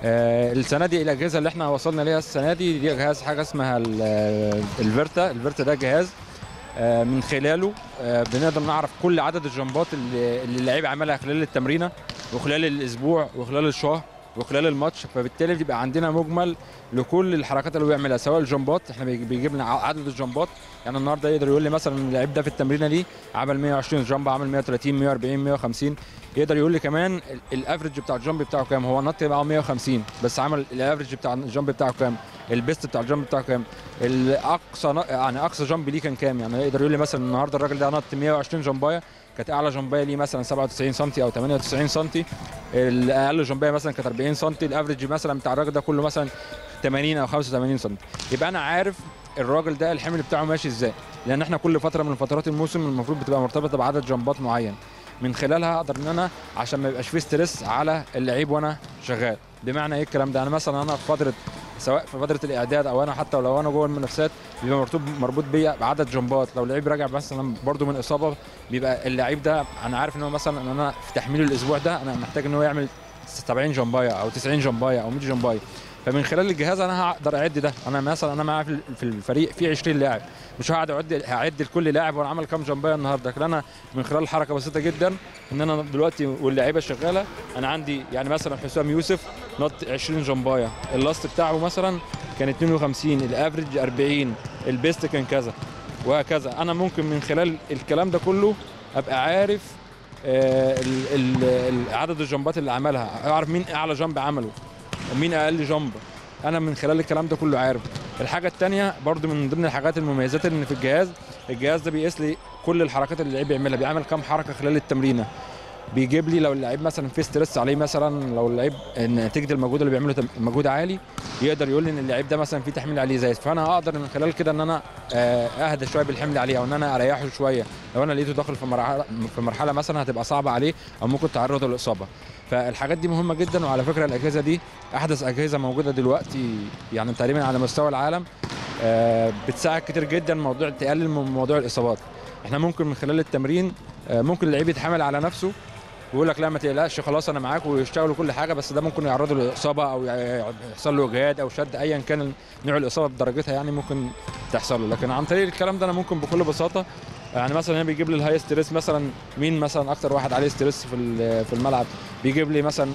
آه السنه دي الاجهزه اللي احنا وصلنا ليها السنه دي دي جهاز حاجه اسمها الفيرتا، الفيرتا ده جهاز آه من خلاله آه بنقدر نعرف كل عدد الجمبات اللي اللعيب عملها خلال التمرينه وخلال الاسبوع وخلال الشهر وخلال الماتش، فبالتالي بيبقى عندنا مجمل لكل الحركات اللي بيعملها سواء الجمبات، احنا بيجيب لنا عدد الجمبات، يعني النهارده يقدر يقول لي مثلا اللعيب ده في التمرينه دي عمل مية وعشرين جامب، عمل مية وتلاتين مية واربعين مية وخمسين، يقدر يقول لي كمان الافرج بتاع الجامب بتاعه كام، هو نط بقى مية وخمسين بس عمل الافرج بتاع الجامب بتاعه كام، البيست بتاع الجامب بتاعه كام، الاقصى يعني اقصى جامب ليه كان كام، يعني يقدر يقول لي مثلا النهارده الراجل ده نط مية وعشرين جامبايه، كانت اعلى جامبايه ليه مثلا سبعة وتسعين سم او تمانية وتسعين سم، الاقل جامبايه مثلا كانت اربعين سم، الافرج مثلا بتاع الراجل ده كله مثلا تمانين او خمسة وتمانين سم، يبقى انا عارف الراجل ده الحمل بتاعه ماشي ازاي، لان احنا كل فتره من فترات الموسم المفروض بتبقى مرتبطه بعدد جامبات معين، من خلالها اقدر ان انا عشان ما يبقاش فيه ستريس على اللعيب وانا شغال. بمعنى ايه الكلام ده؟ انا مثلا انا في فتره سواء في فتره الاعداد او انا حتى لو انا جوه المنافسات بيبقى مرتبط مربوط بيا بعدد جامبات، لو لعيب راجع مثلا برده من اصابه بيبقى اللعيب ده انا عارف ان هو مثلا ان انا في تحميله الاسبوع ده انا محتاج ان هو يعمل سبعين جامبايه او تسعين جامبايه او مية جامبايه، فمن خلال الجهاز انا هقدر اعد ده. انا مثلا انا معايا في الفريق في عشرين لاعب، مش هقعد اعد هعد لكل لاعب وانا عمل كام جامبايه النهارده، لكن انا من خلال حركه بسيطه جدا ان انا دلوقتي واللعيبه شغاله انا عندي يعني مثلا حسام يوسف نط عشرين جامبايه، اللاست بتاعه مثلا كان اتنين وخمسين، الافريج اربعين، البيست كان كذا وهكذا. انا ممكن من خلال الكلام ده كله ابقى عارف عدد الجامبات اللي عملها، اعرف مين اعلى جامب عمله ومين اقل جامب، انا من خلال الكلام ده كله عارف. الحاجه الثانيه برده من ضمن الحاجات المميزات اللي في الجهاز، الجهاز ده بيقيس لي كل الحركات اللي اللعيب بيعملها، بيعمل كام حركه خلال التمرينه، بيجيب لي لو اللعيب مثلا في ستريس عليه، مثلا لو اللعيب نتيجه المجهود اللي بيعمله مجهود عالي يقدر يقول لي ان اللعيب ده مثلا في تحميل عليه زايد، فانا اقدر من خلال كده ان انا اهدى شويه بالحمل عليه او ان انا اريحه شويه لو انا لقيته داخل في مرحله في مرحله مثلا هتبقى صعبه عليه او ممكن تعرضه للاصابه. فالحاجات دي مهمه جدا، وعلى فكره الاجهزه دي احدث اجهزه موجوده دلوقتي يعني تقريبا على مستوى العالم، بتساعد كتير جدا موضوع تقلل من موضوع الاصابات. احنا ممكن من خلال التمرين ممكن اللعيب يتحمل على نفسه ويقول لك لا ما تقلقش خلاص انا معاك ويشتغلوا كل حاجه، بس ده ممكن يعرضه لاصابه او يحصل له اجهاد او شد ايا كان نوع الاصابه بدرجتها يعني ممكن تحصل له، لكن عن طريق الكلام ده انا ممكن بكل بساطه يعني مثلا هنا بيجيب لي الهاي ستريس مثلا مين مثلا اكتر واحد عليه ستريس في في الملعب، بيجيب لي مثلا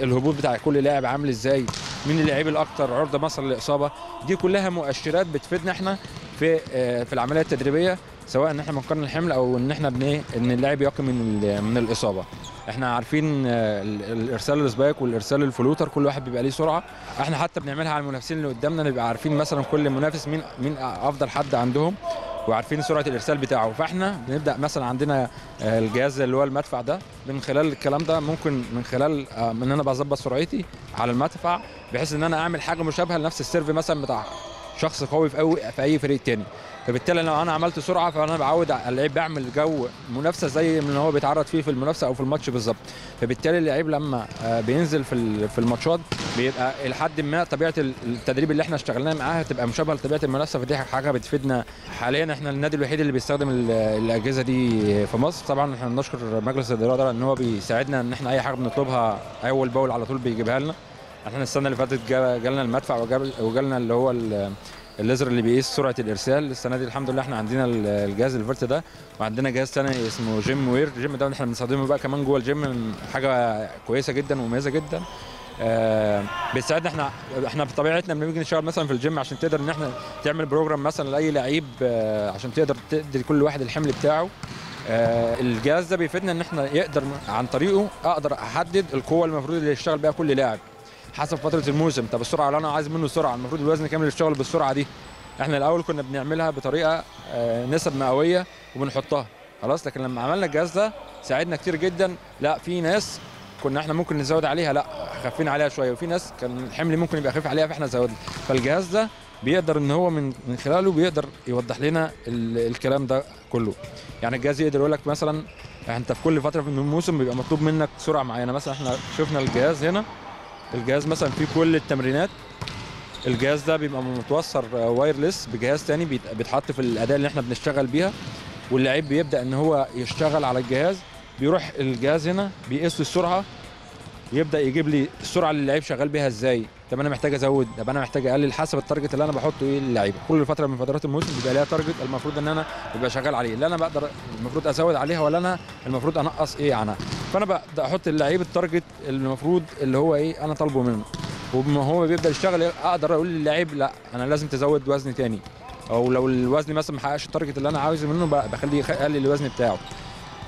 الهبوط بتاع كل لاعب عامل ازاي، مين اللاعب الاكثر عرضه مثلا للاصابه، دي كلها مؤشرات بتفيدنا احنا في في العمليه التدريبيه سواء ان احنا بنقارن الحمل او ان احنا بن ان اللاعب يقي من من الاصابه. احنا عارفين الارسال السبايك والارسال الفلوتر كل واحد بيبقى ليه سرعه، احنا حتى بنعملها على المنافسين اللي قدامنا نبقى عارفين مثلا كل منافس مين مين افضل حد عندهم وعارفين سرعه الارسال بتاعه، فاحنا بنبدا مثلا عندنا الجهاز اللي هو المدفع ده، من خلال الكلام ده ممكن من خلال ان انا بظبط سرعتي على المدفع بحيث ان انا اعمل حاجه مشابهه لنفس السيرف مثلا بتاع شخص قوي في قوي في اي فريق تاني، فبالتالي لو انا عملت سرعه فانا بعود اللعيب بعمل جو منافسه زي ما هو بيتعرض فيه في المنافسه او في الماتش بالظبط، فبالتالي اللعيب لما بينزل في في الماتشات بيبقى لحد ما طبيعه التدريب اللي احنا اشتغلناه معاها تبقى مشابهه لطبيعه المنافسه، فدي حاجه بتفيدنا. حاليا احنا النادي الوحيد اللي بيستخدم الاجهزه دي في مصر، طبعا احنا بنشكر مجلس الاداره ان هو بيساعدنا ان احنا اي حاجه بنطلبها اول باول على طول بيجيبها لنا. احنا السنه اللي فاتت جالنا المدفع وجالنا اللي هو الليزر اللي بيقيس سرعه الارسال، السنه دي الحمد لله احنا عندنا الجهاز الفيرت ده وعندنا جهاز ثاني اسمه جيم وير، الجيم ده احنا بنستخدمه بقى كمان جوه الجيم، حاجه كويسه جدا ومميزه جدا. آه بيساعدنا احنا احنا بطبيعتنا لما بنيجي نشتغل مثلا في الجيم عشان تقدر ان احنا تعمل بروجرام مثلا لاي لعيب آه عشان تقدر تدي لكل واحد الحمل بتاعه. آه الجهاز ده بيفيدنا ان احنا يقدر عن طريقه اقدر احدد القوه المفروض اللي يشتغل بيها كل لاعب حسب فتره الموسم. طب السرعه اللي انا عايز منه سرعه المفروض الوزن كامل يشتغل بالسرعه دي، احنا الاول كنا بنعملها بطريقه نسب مئويه وبنحطها خلاص، لكن لما عملنا الجهاز ده ساعدنا كتير جدا. لا في ناس كنا احنا ممكن نزود عليها، لا خفين عليها شويه، وفي ناس كان الحمل ممكن يبقى خفيف عليها فاحنا زودنا. فالجهاز ده بيقدر ان هو من من خلاله بيقدر يوضح لنا الكلام ده كله. يعني الجهاز يقدر يقول لك مثلا انت في كل فتره من الموسم بيبقى مطلوب منك سرعه معينه، مثلا احنا شفنا الجهاز هنا، الجهاز مثلا فيه كل التمرينات. الجهاز ده بيبقى متوصل وايرلس بجهاز ثاني بيتحط في الاداه اللي احنا بنشتغل بيها، واللاعب بيبدا ان هو يشتغل على الجهاز، بيروح الجهاز هنا بيقيس السرعه، يبدا يجيب لي السرعه اللي اللعيب شغال بيها ازاي. طب انا محتاج ازود، طب انا محتاج اقلل، حسب التارجت اللي انا بحطه ايه للعيبه. كل فتره من فترات الموسم بيبقى ليها تارجت المفروض ان انا ابقى شغال عليه، اللي انا بقدر المفروض ازود عليها ولا انا المفروض انقص ايه عنها. فانا ببدا احط للعيب التارجت المفروض اللي هو ايه انا طالبه منه، وبما هو بيبدا يشتغل اقدر اقول للعيب لا انا لازم تزود وزن ثاني، او لو الوزن مثلا ما حققش التارجت اللي انا عاوزه منه بخليه يقلل الوزن بتاعه.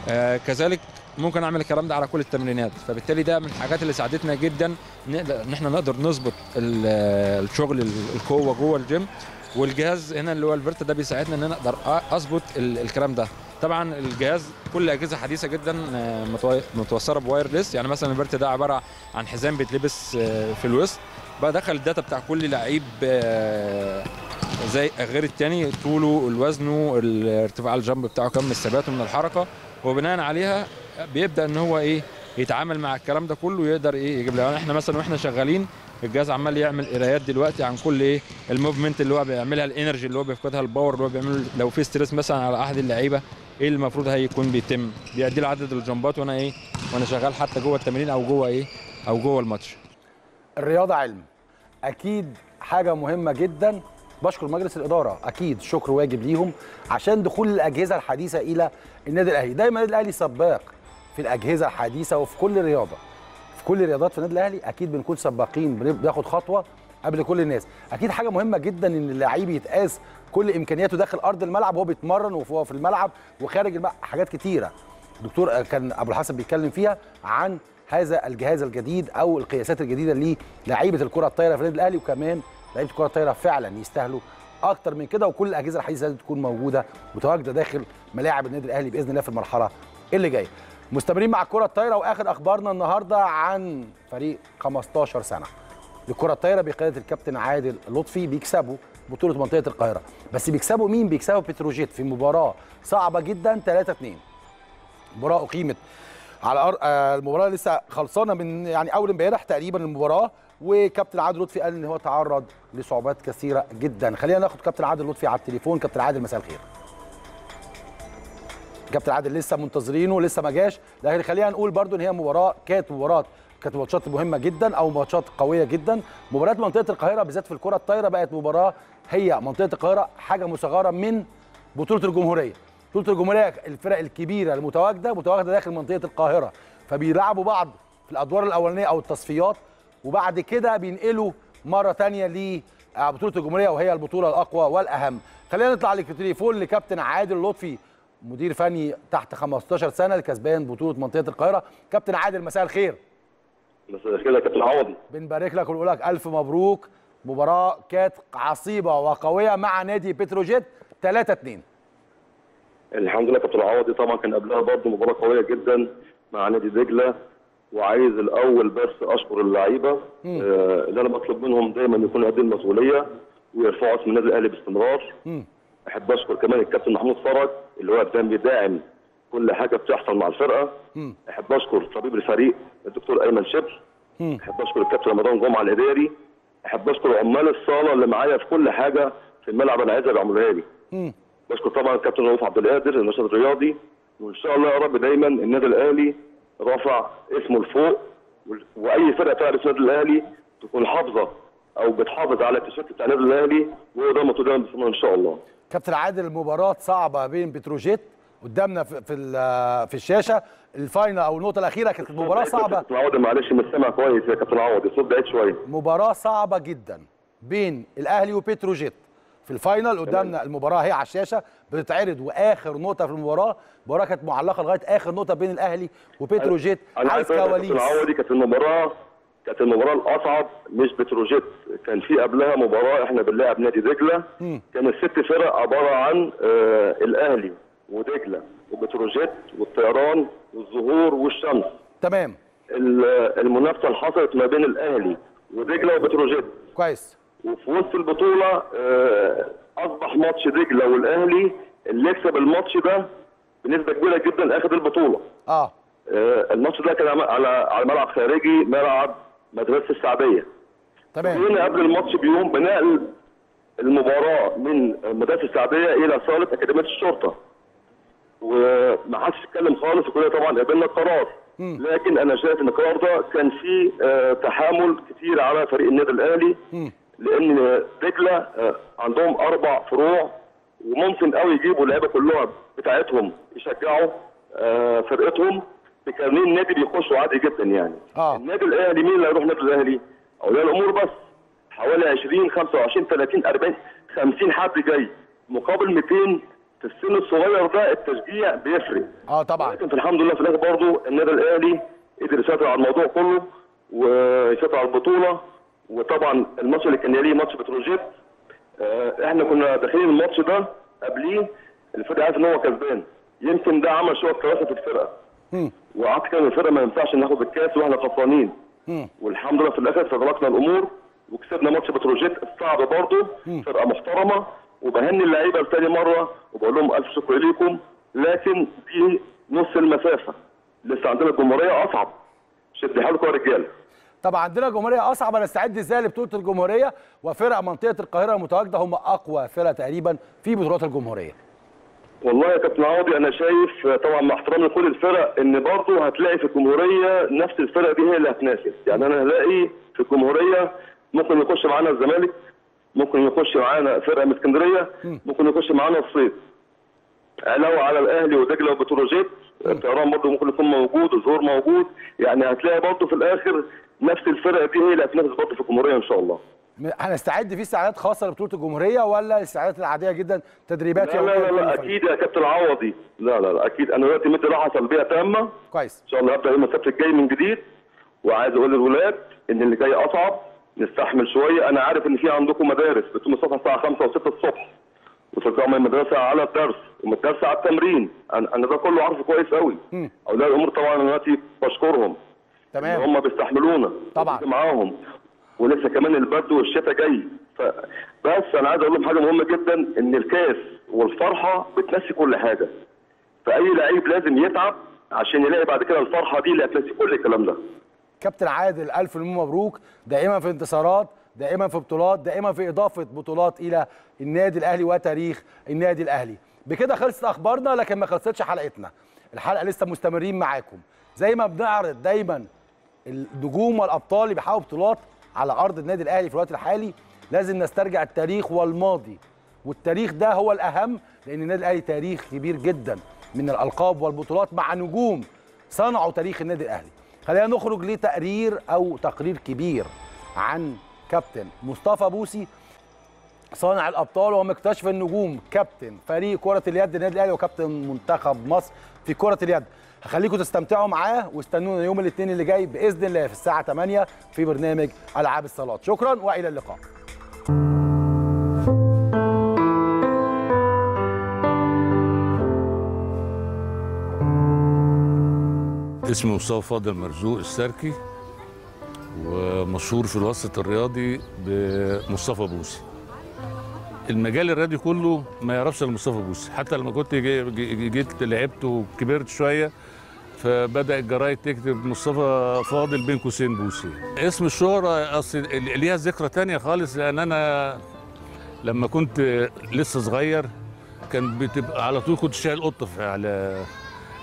آه كذلك ممكن اعمل الكلام ده على كل التمرينات. فبالتالي ده من الحاجات اللي ساعدتنا جدا ان احنا نقدر نظبط الشغل القوه جوه الجيم، والجهاز هنا اللي هو الفيرتا ده بيساعدنا ان انا اقدر اظبط الكلام ده. طبعا الجهاز كل اجهزه حديثه جدا متوصله بوايرلس، يعني مثلا الفيرتا ده عباره عن حزام بيتلبس في الوسط، بدخل الداتا بتاع كل لعيب زي غير الثاني، طوله، الوزنه، ارتفاع الجنب بتاعه كام، الثبات من الحركه، وبناء عليها بيبدا ان هو ايه يتعامل مع الكلام ده كله ويقدر ايه يجيب لنا. احنا مثلا واحنا شغالين الجهاز عمال يعمل قرايات دلوقتي عن كل ايه الموفمنت اللي هو بيعملها، الانرجي اللي هو بيفقدها، الباور اللي هو بيعمله، لو في ستريس مثلا على احد اللعيبه ايه المفروض هيكون بيتم، بيعدي له عدد الجمبات وانا ايه وانا شغال حتى جوه التمرين او جوه ايه او جوه الماتش. الرياضه علم، اكيد حاجه مهمه جدا. بشكر مجلس الاداره، اكيد شكر واجب ليهم عشان دخول الاجهزه الحديثه الى النادي الاهلي. دايما النادي الاهلي سباق في الاجهزه الحديثه وفي كل رياضه، في كل الرياضات في النادي الاهلي اكيد بنكون سباقين، بناخد خطوه قبل كل الناس. اكيد حاجه مهمه جدا ان اللعيب يتقاس كل امكانياته داخل ارض الملعب وهو بيتمرن وهو في الملعب وخارج الملعب، حاجات كتيره الدكتور كان ابو الحسن بيتكلم فيها عن هذا الجهاز الجديد او القياسات الجديده للاعيبه الكره الطايره في النادي الاهلي. وكمان لعيبه الكره الطايره فعلا يستاهلوا اكتر من كده، وكل الاجهزه الحديثه لازم تكون موجوده متواجده داخل ملاعب النادي الاهلي باذن الله في المرحله اللي جايه. مستمرين مع الكره الطايره، واخر اخبارنا النهارده عن فريق خمستاشر سنه للكره الطايره بقياده الكابتن عادل لطفي، بيكسبوا بطوله منطقه القاهره. بس بيكسبوا مين؟ بيكسبوا بتروجيت في مباراه صعبه جدا ثلاثة اثنين. مباراه اقيمت على المباراه لسه خلصانه من يعني اول امبارح تقريبا المباراه، وكابتن عادل لطفي قال ان هو تعرض لصعوبات كثيره جدا. خلينا ناخد كابتن عادل لطفي على التليفون. كابتن عادل مساء الخير. كابتن عادل لسه منتظرينه لسه ما جاش، لكن خلينا نقول برضو ان هي مباراه كانت مباراه كانت ماتشات مهمه جدا او ماتشات قويه جدا. مباراه منطقه القاهره بالذات في الكره الطايره بقت مباراه، هي منطقه القاهره حاجه مصغره من بطوله الجمهوريه. بطوله الجمهوريه الفرق الكبيره المتواجده متواجده داخل منطقه القاهره، فبيلعبوا بعض في الادوار الاولانيه او التصفيات، وبعد كده بينقلوا مره ثانيه لبطوله الجمهوريه وهي البطوله الاقوى والاهم. خلينا نطلع للتليفون لكابتن عادل لطفي مدير فني تحت خمستاشر سنه الكسبان بطوله منطقه القاهره. كابتن عادل مساء الخير. مساء الخير يا كابتن عوضي. بنبارك لك ونقول لك الف مبروك، مباراه كانت عصيبه وقويه مع نادي بتروجيت ثلاثة اثنين. الحمد لله يا كابتن عوضي. طبعا كان قبلها برضه مباراه قويه جدا مع نادي دجله، وعايز الاول بس اشكر اللعيبه آه اللي انا بطلب منهم دايما يكونوا قد المسؤوليه ويرفعوا اسم النادي الاهلي باستمرار. مم. احب اشكر كمان الكابتن محمود فرج اللي هو دايما بيداعم كل حاجه بتحصل مع الفرقه. مم. احب اشكر طبيب الفريق الدكتور ايمن شبر. مم. احب اشكر الكابتن رمضان جمعه الاداري. احب اشكر عمال الصاله اللي معايا في كل حاجه في الملعب اللي عايزها بيعملوها لي. بشكر طبعا الكابتن رؤوف عبد القادر الناشط الرياضي، وان شاء الله يا رب دايما النادي الاهلي رفع اسمه لفوق، واي فرقه تعرف النادي الاهلي تكون حافظه او بتحافظ على التيشيرت بتاع النادي الاهلي، وهو ده المطلوب مننا ان شاء الله. كابتن عادل مباراه صعبه بين بتروجيت قدامنا في في الشاشه، الفاينل او النقطه الاخيره كانت مباراه صعبه. كابتن عوض معلش مش سامع كويس يا كابتن عوض، الصوت بعيد شويه. مباراه صعبه جدا بين الاهلي وبتروجيت في الفاينل قدامنا، المباراه هي على الشاشه بتتعرض، واخر نقطه في المباراه، المباراه كانت معلقه لغايه اخر نقطه بين الاهلي وبتروجيت. عايز كواليس. كابتن عوضي كانت المباراه كانت المباراه الاصعب مش بتروجيت، كان في قبلها مباراه احنا بنلعب نادي دجله، كان الست فرق عباره عن آه الاهلي ودجله وبتروجيت والطيران والظهور والشمس. تمام. المنافسه اللي حصلت ما بين الاهلي ودجله وبتروجيت كويس، وفي وسط البطوله آه اصبح ماتش دجله والاهلي اللي يكسب الماتش ده بنسبه كبيره جدا اخذ البطوله. اه الماتش ده كان على على ملعب خارجي، ملعب مدرسه الشعبيه. تمام. هنا قبل الماتش بيوم بنقل المباراه من مدرسه الشعبيه الى صاله اكاديميه الشرطه، وما حدش اتكلم خالص، وكلنا طبعا قابلنا القرار. م. لكن انا شايف ان القرار ده كان فيه تحامل كتير على فريق النادي الاهلي، م. لان دجله عندهم اربع فروع وممكن قوي يجيبوا اللعيبه كلها بتاعتهم يشجعوا فرقتهم، بكارنيه النادي بيخشوا عادي جدا يعني. آه. النادي الاهلي مين اللي هيروح النادي الاهلي؟ اولياء الامور بس، حوالي عشرين خمسة وعشرين ثلاثين أربعين خمسين حد جاي مقابل مئتين. في السن الصغير ده التشجيع بيفرق. اه طبعا. لكن الحمد لله في الاخر برضه النادي الاهلي قدر يسيطر على الموضوع كله ويسيطر على البطوله. وطبعا الماتش اللي كان يليه ماتش بتروجيت، آه احنا كنا داخلين الماتش ده قبليه الفرقه عارف ان هو كسبان، يمكن ده عمل شويه كراسه في الفرقه. وقعدت كلام الفرقه ما ينفعش ناخد الكاس واحنا خسرانين، والحمد لله في الاخر فرقنا الامور وكسبنا ماتش بتروجيت الصعب برضه، فرقه محترمه. وبهني اللعيبه لتاني مره وبقول لهم الف شكر ليكم، لكن دي نص المسافه، لسه عندنا الجمهوريه اصعب، شد حيلكم يا رجاله. طبعا عندنا جمهوريه اصعب. انا استعد ازاي لبطوله الجمهوريه وفرق منطقه القاهره المتواجده هم اقوى فرق تقريبا في بطولات الجمهوريه؟ والله يا كابتن عوضي انا شايف طبعا مع احترامي لكل الفرق ان برضه هتلاقي في الجمهوريه نفس الفرق دي هي اللي هتنافس، يعني انا هلاقي في الجمهوريه ممكن يخش معانا الزمالك، ممكن يخش معانا فرقه من اسكندريه، ممكن يخش معانا الصيد، علاوه على الاهلي ودجله وبتروجيت، الطيران برضه ممكن يكون موجود، الظهور موجود، يعني هتلاقي برضه في الاخر نفس الفرق دي هي اللي هتنافس برضه في الجمهوريه ان شاء الله. هنستعد في استعداد خاصه لبطوله الجمهوريه ولا الاستعدادات العاديه جدا تدريبات يوميه؟ لا لا لا اكيد يا كابتن العوضي، لا لا لا اكيد انا دلوقتي مدي راحه سلبيه تامه. كويس. ان شاء الله هبدا يوم السبت الجاي من جديد، وعايز اقول للولاد ان اللي جاي اصعب، نستحمل شويه. انا عارف ان في عندكم مدارس بتقوم الصبح الساعه خمسة وستة الصبح وترجعوا من المدرسه على الدرس ومن الدرس على التمرين، انا ده كله عارفه كويس قوي. اولياء الامور طبعا انا دلوقتي بشكرهم. تمام. هم بيستحملونا طبعا معاهم، ولسه كمان البرد والشتاء جاي. فبس انا عايز اقول لهم حاجه مهمه جدا، ان الكاس والفرحه بتنسي كل حاجه، فاي لعيب لازم يتعب عشان يلاقي بعد كده الفرحه دي اللي هتنسي كل الكلام ده. كابتن عادل الف مبروك، دائما في انتصارات، دائما في بطولات، دائما في اضافه بطولات الى النادي الاهلي وتاريخ النادي الاهلي. بكده خلصت اخبارنا، لكن ما خلصتش حلقتنا، الحلقه لسه مستمرين معاكم زي ما بنعرض دايما النجوم والابطال اللي بيحققوا بطولات على أرض النادي الأهلي في الوقت الحالي. لازم نسترجع التاريخ والماضي، والتاريخ ده هو الأهم، لأن النادي الأهلي تاريخ كبير جدا من الألقاب والبطولات مع نجوم صنعوا تاريخ النادي الأهلي. خلينا نخرج لتقرير أو تقرير كبير عن كابتن مصطفى بوسي صانع الأبطال ومكتشف النجوم، كابتن فريق كرة اليد النادي الأهلي وكابتن منتخب مصر في كرة اليد. هخليكم تستمتعوا معاه واستنونا يوم الاثنين اللي جاي باذن الله في الساعه ثمانية في برنامج العاب الصالات. شكرا والى اللقاء. اسمي مصطفى فاضل مرزوق السركي، ومشهور في الوسط الرياضي بمصطفى بوسي. المجال الرياضي كله ما يعرفش الا مصطفى بوسي، حتى لما كنت جيت لعبت وكبرت شويه فبدأ الجرايد تكتب مصطفى فاضل بين قوسين بوسي. اسم الشهرة أصل ليها ذكرى تانية خالص، لأن أنا لما كنت لسه صغير كان بتبقى على طول كنت شايل قطة، على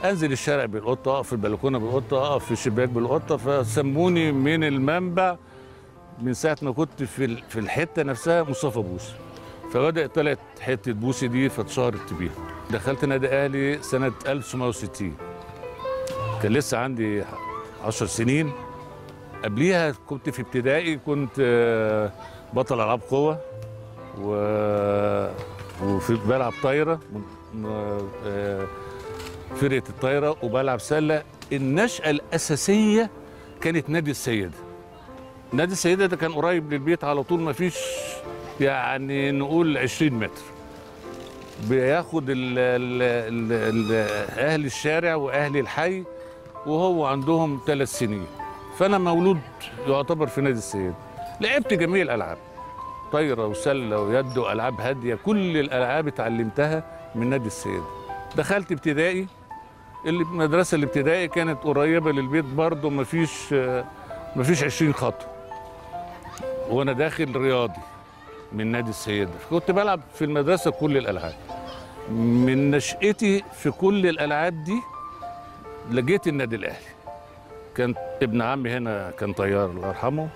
أنزل الشارع بالقطة، أقف في البلكونة بالقطة، أقف في الشباك بالقطة، فسموني من المنبع من ساعة ما كنت في في الحتة نفسها مصطفى بوسي. فبدأت طلعت حتة بوسي دي فاتشهرت بيها. دخلت نادي أهلي سنة ألف وتسعمية وستين، كان لسه عندي عشر سنين. قبليها كنت في ابتدائي، كنت بطل العاب قوه و... وفي بلعب طايره فرقه الطايره، وبلعب سله. النشأه الاساسيه كانت نادي السيده، نادي السيدة ده كان قريب للبيت على طول، مفيش يعني نقول عشرين متر، بياخد ال ال ال ال اهل الشارع واهل الحي، وهو عندهم ثلاث سنين. فانا مولود يعتبر في نادي السيدة، لعبت جميع الالعاب، طايره وسله ويد والعاب هاديه، كل الالعاب اتعلمتها من نادي السيدة. دخلت ابتدائي، المدرسه الابتدائي كانت قريبه للبيت برضه، مفيش مفيش عشرين خطوه، وانا داخل رياضي من نادي السيدة. كنت بلعب في المدرسه كل الالعاب، من نشأتي في كل الالعاب دي لجيت النادي الاهلي. كان ابن عمي هنا كان طيار الله يرحمه،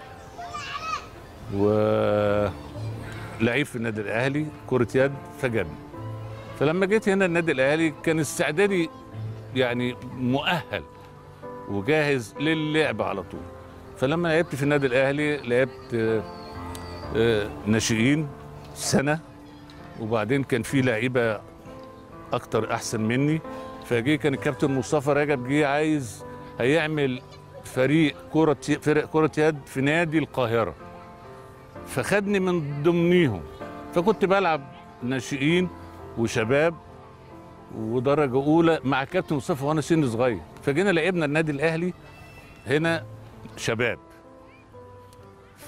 ولعيب في النادي الاهلي كره يد، فجابني. فلما جيت هنا النادي الاهلي كان استعدادي يعني مؤهل وجاهز للعب على طول. فلما لعبت في النادي الاهلي لعبت ناشئين سنه، وبعدين كان في لعيبه اكتر احسن مني، فجه كان الكابتن مصطفى رجب جه عايز هيعمل فريق كره فريق كره يد في نادي القاهره، فخدني من ضمنيهم. فكنت بلعب ناشئين وشباب ودرجه اولى مع كابتن مصطفى وانا سن صغير. فجينا لعبنا النادي الاهلي هنا شباب،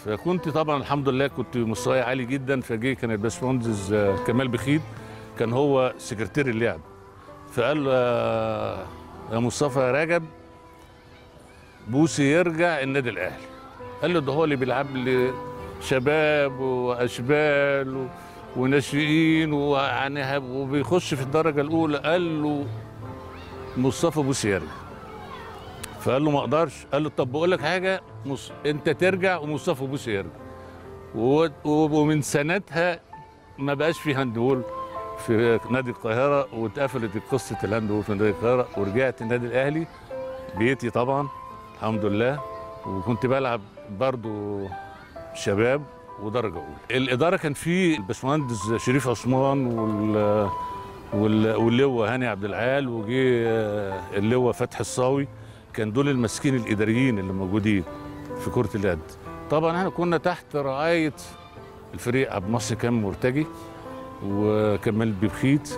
فكنت طبعا الحمد لله كنت مستواي عالي جدا. فجه كان الباشمهندس كمال بخيت كان هو سكرتير اللعب، فقال له يا مصطفى يا رجب بوسي يرجع النادي الاهلي. قال له ده هو اللي بيلعب لي شباب واشبال و... وناشئين ويعني وبيخش في الدرجه الاولى. قال له مصطفى بوسي يرجع. فقال له ما اقدرش. قال له طب بقول لك حاجه، مص... انت ترجع ومصطفى بوسي يرجع. و... ومن سنتها ما بقاش في هاندبول في نادي القاهره، واتقفلت قصه الهاندبول في نادي القاهره، ورجعت النادي الاهلي بيتي طبعا الحمد لله. وكنت بلعب برضو شباب ودرجه اولى. الاداره كان في الباشمهندس شريف عثمان وال واللواء هاني عبد العال، وجي اللواء فتح الصاوي، كان دول الماسكين الاداريين اللي موجودين في كره اليد. طبعا احنا كنا تحت رعايه الفريق عبد الناصر كان مرتجي وكمال ببخيت،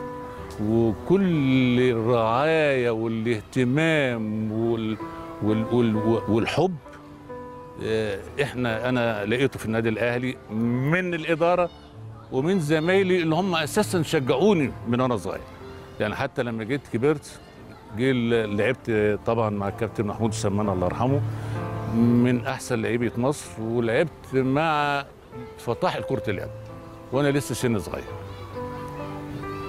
وكل الرعايه والاهتمام وال وال وال والحب احنا انا لقيته في النادي الاهلي من الاداره ومن زمايلي اللي هم اساسا شجعوني من وانا صغير. يعني حتى لما جيت كبرت جه لعبت طبعا مع الكابتن محمود السمان الله يرحمه، من احسن لعيبه مصر، ولعبت مع فتاح كره اليد وانا لسه سن صغير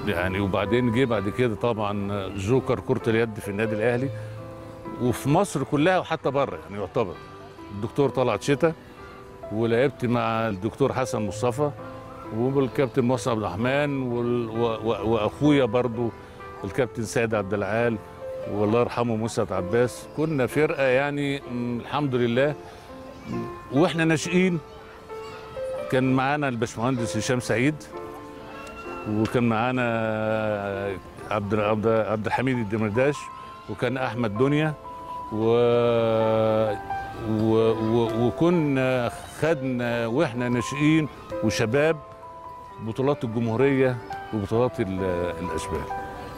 يعني. وبعدين جه بعد كده طبعا جوكر كره اليد في النادي الاهلي وفي مصر كلها وحتى بره يعني، يعتبر الدكتور طلعت شتا، ولعبت مع الدكتور حسن مصطفى والكابتن مصطفى عبد الرحمن واخويا برضو الكابتن سيد عبد العال والله يرحمه مسعد عباس. كنا فرقه يعني الحمد لله. واحنا ناشئين كان معانا الباشمهندس هشام سعيد، وكان معانا عبد عبد الحميد الدمرداش، وكان احمد دنيا و و... و... وكنا خدنا واحنا ناشئين وشباب بطولات الجمهوريه وبطولات الاشبال.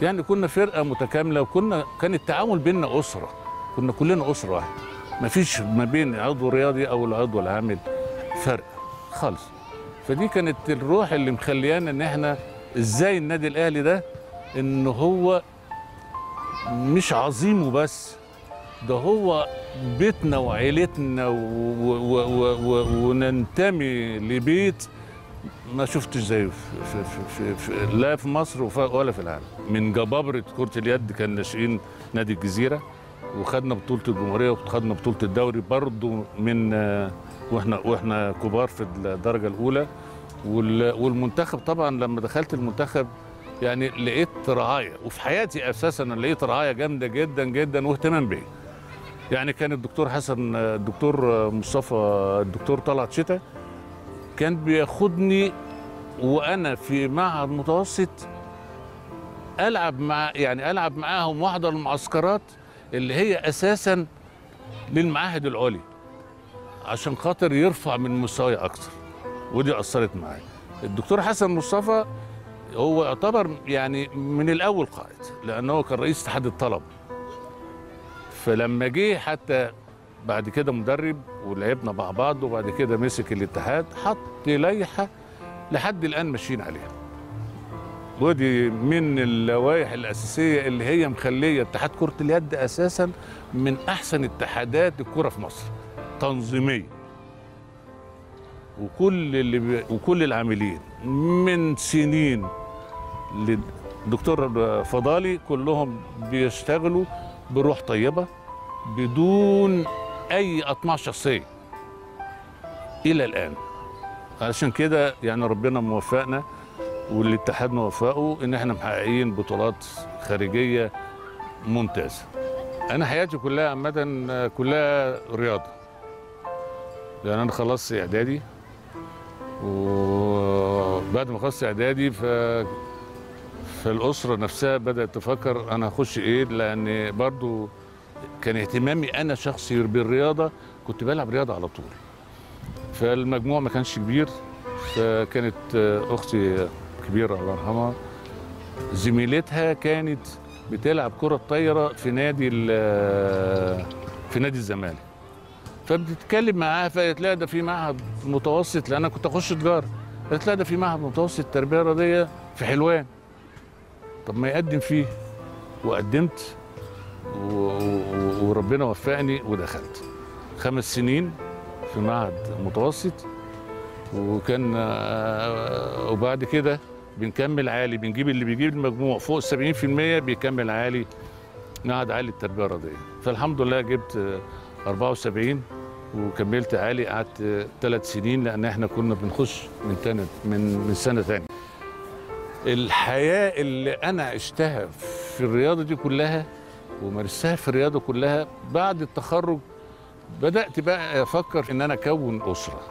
يعني كنا فرقه متكامله، وكنا كان التعامل بيننا اسره، كنا كلنا اسره واحده، مفيش ما بين عضو رياضي او العضو العامل فرق خالص. فدي كانت الروح اللي مخليانا ان احنا ازاي النادي الاهلي ده ان هو مش عظيم وبس، ده هو بيتنا وعيلتنا وننتمي لبيت ما شفتش زيه في في في لا في مصر ولا في العالم. من جبابره كره اليد كان ناشئين نادي الجزيره، وخدنا بطوله الجمهوريه وخدنا بطوله الدوري برضو من واحنا واحنا كبار في الدرجه الاولى. والمنتخب طبعا لما دخلت المنتخب يعني لقيت رعايه، وفي حياتي اساسا لقيت رعايه جامده جدا جدا واهتمام بيا. يعني كان الدكتور حسن الدكتور مصطفى الدكتور طلعت شتا كان بياخدني وانا في معهد متوسط العب مع يعني العب معاهم واحده من المعسكرات اللي هي اساسا للمعاهد العليا عشان خاطر يرفع من مستواي اكتر، ودي اثرت معايا. الدكتور حسن مصطفى هو يعتبر يعني من الاول قائد، لان هو كان رئيس اتحاد الطلب، فلما جه حتى بعد كده مدرب ولعبنا مع بعض، وبعد كده مسك الاتحاد، حط لائحه لحد الان ماشيين عليها، ودي من اللوائح الاساسيه اللي هي مخليه اتحاد كره اليد اساسا من احسن اتحادات الكره في مصر تنظيميا. وكل اللي ب... وكل العاملين من سنين للدكتور فضالي كلهم بيشتغلوا بروح طيبه بدون اي اطماع شخصيه الى الان. علشان كده يعني ربنا موفقنا والاتحاد موفقه ان احنا محققين بطولات خارجيه ممتازه. انا حياتي كلها عامه كلها رياضه، لان انا خلصت اعدادي، وبعد ما خلصت اعدادي ف فالاسره نفسها بدات تفكر انا هخش ايه، لان برضو كان اهتمامي انا شخصي بالرياضه، كنت بلعب رياضه على طول، فالمجموع ما كانش كبير. فكانت اختي كبيره الله يرحمها زميلتها كانت بتلعب كره طايره في نادي في نادي الزمالك، فبتتكلم معاها فقالت لها ده في معهد متوسط، لان انا كنت اخش تجاره، قالت لها ده في معهد متوسط تربيه رياضيه في حلوان، طب ما يقدم فيه. وقدمت وربنا وفقني ودخلت خمس سنين في معهد متوسط، وكان وبعد كده بنكمل عالي، بنجيب اللي بيجيب المجموع فوق سبعين بالمية بيكمل عالي معهد عالي التربيه الرياضيه. فالحمد لله جبت أربعة وسبعين وكملت عالي، قعدت ثلاث سنين لان احنا كنا بنخش من تاني من من سنه ثانيه. الحياه اللي انا عشتها في الرياضه دي كلها ومارستها في الرياضه كلها، بعد التخرج بدات بقى افكر ان انا اكون اسره،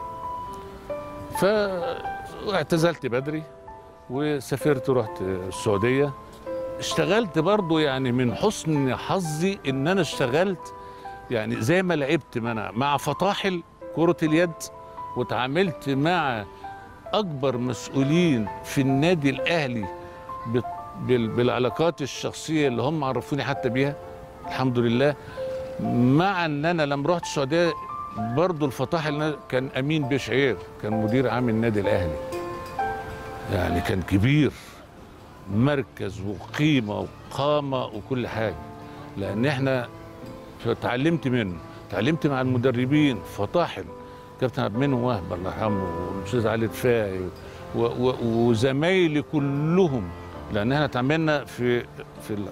فاعتزلت بدري وسافرت، رحت السعوديه، اشتغلت برضو. يعني من حسن حظي ان انا اشتغلت يعني زي ما لعبت ما انا مع فطاحل كره اليد، وتعاملت مع اكبر مسؤولين في النادي الاهلي بالعلاقات الشخصيه اللي هم عرفوني حتى بيها الحمد لله. مع ان انا لما رحت السعوديه برضه الفطاحل كان امين بشعير كان مدير عام النادي الاهلي، يعني كان كبير مركز وقيمه وقامه وكل حاجه، لان احنا اتعلمت منه، اتعلمت مع المدربين فطاحل كابتن عبد المنعم وهب الله يرحمه والاستاذ علي دفاعي وزمايلي كلهم، لان احنا اتعاملنا في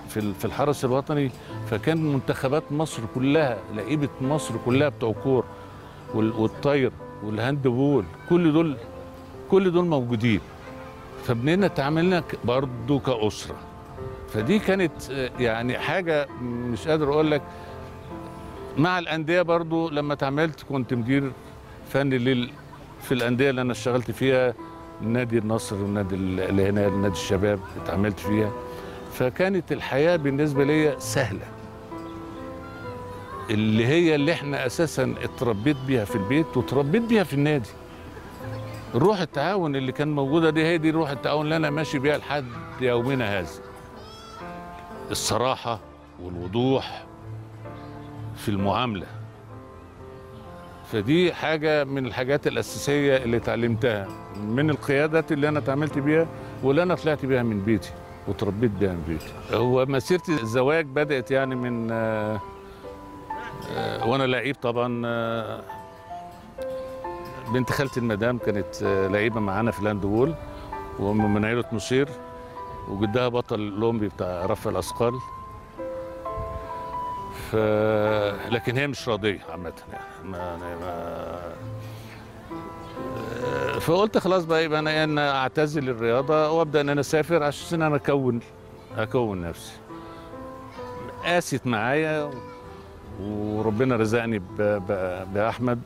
في في الحرس الوطني، فكان منتخبات مصر كلها لعيبه مصر كلها بتوع الكوره والطايره والهاند بول، كل دول كل دول موجودين، فبنينا تعاملنا برضه كاسره. فدي كانت يعني حاجه مش قادر اقول لك. مع الانديه برضه لما اتعاملت كنت مدير فني لل في الانديه اللي انا اشتغلت فيها، نادي النصر والنادي اللي هنا نادي الشباب اتعاملت فيها، فكانت الحياه بالنسبه ليا سهله، اللي هي اللي احنا اساسا اتربيت بيها في البيت وتربيت بيها في النادي. روح التعاون اللي كان موجوده دي هي دي روح التعاون اللي انا ماشي بيها لحد يومنا هذا، الصراحه والوضوح في المعامله. فدي حاجه من الحاجات الاساسيه اللي اتعلمتها من القيادات اللي انا اتعاملت بيها واللي انا طلعت بيها من بيتي وتربيت بيها من بيتي. هو مسيرتي الزواج بدات يعني من آآ آآ وانا لعيب طبعا. بنت خالتي المدام كانت لعيبه معانا في الهاندبول، وام من عيله نصير، وجدها بطل الاولمبي بتاع رفع الاثقال، ف لكن هي مش راضيه عامه يعني ما... ما... فقلت خلاص بقى يبقى انا ان اعتزل الرياضه وابدا ان انا اسافر عشان انا اكون اكون نفسي. قاست معايا وربنا رزقني ب... ب... باحمد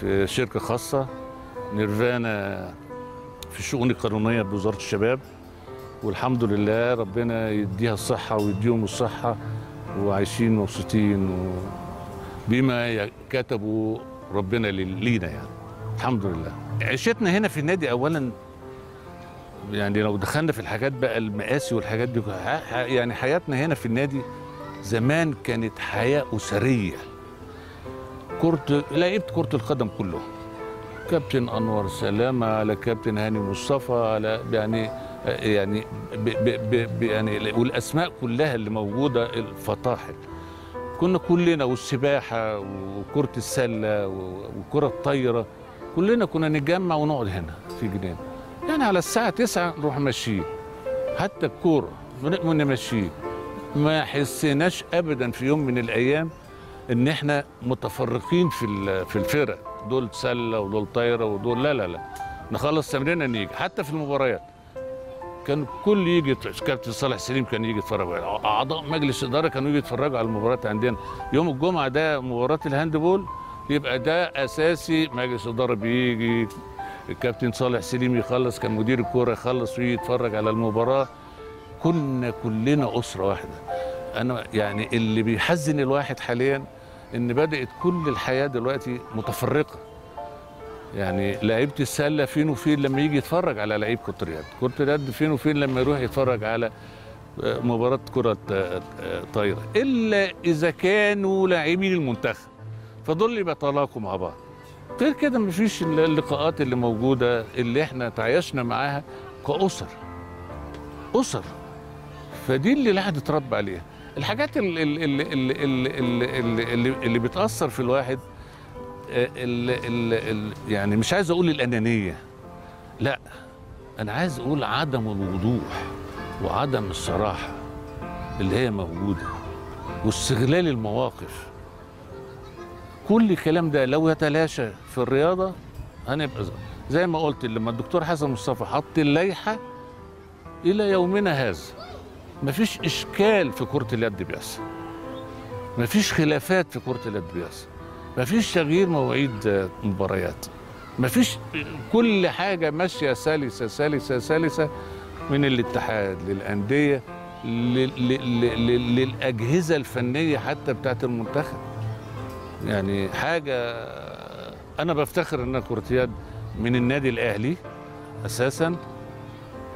في شركه خاصه نيرفانا في الشؤون القانونيه بوزاره الشباب، والحمد لله ربنا يديها الصحه ويديهم الصحه وعايشين مبسوطين بما كتبوا ربنا لينا يعني، الحمد لله. عيشتنا هنا في النادي اولا يعني لو دخلنا في الحاجات بقى المقاسي والحاجات دي يعني، حياتنا هنا في النادي زمان كانت حياه اسريه. كرة لعيبه كرة القدم كلهم، كابتن انور سلامه على كابتن هاني مصطفى على يعني يعني ب ب ب يعني والاسماء كلها اللي موجوده الفطاحل، كنا كلنا والسباحه وكره السله والكره الطايره كلنا كنا نتجمع ونقعد هنا في جنان يعني على الساعه تسعة نروح ماشيين، حتى الكوره كنا ماشيين. ما حسيناش ابدا في يوم من الايام ان احنا متفرقين في في الفرق، دول سله ودول طايره ودول لا لا لا، نخلص تمريننا نيجي. حتى في المباريات كان كل يجي، كابتن صالح سليم كان يجي يتفرج، اعضاء مجلس الاداره كانوا يجي يتفرجوا على المباريات عندنا. يوم الجمعه ده مباراه الهاندبول يبقى ده اساسي، مجلس الاداره بيجي، الكابتن صالح سليم يخلص، كان مدير الكوره يخلص ويجي يتفرج على المباراه. كنا كلنا اسره واحده. انا يعني اللي بيحزن الواحد حاليا ان بدات كل الحياه دلوقتي متفرقه. يعني لعيبه السله فين وفين لما يجي يتفرج على لعيب كره اليد، كره اليد فين وفين لما يروح يتفرج على مباراه كره طايره، الا اذا كانوا لاعبين المنتخب فدول يبقى تلاقوا مع بعض. غير كده مفيش اللقاءات اللي موجوده اللي احنا تعايشنا معاها كاسر. اسر. فدي اللي الواحد اتربى عليها. الحاجات اللي اللي اللي اللي, اللي, اللي بتاثر في الواحد ال ال ال يعني مش عايز اقول الانانيه، لا انا عايز اقول عدم الوضوح وعدم الصراحه اللي هي موجوده واستغلال المواقف. كل الكلام ده لو يتلاشى في الرياضه هنبقى زي ما قلت لما الدكتور حسن مصطفى حط اللائحه الى يومنا هذا مفيش اشكال في كره اليد بيحصل، مفيش خلافات في كره اليد بيحصل، مفيش تغيير مواعيد مباريات، مفيش، كل حاجه ماشيه سلسه سلسه سلسه من الاتحاد للانديه للاجهزه الفنيه حتى بتاعت المنتخب. يعني حاجه انا بفتخر انها كره يد من النادي الاهلي اساسا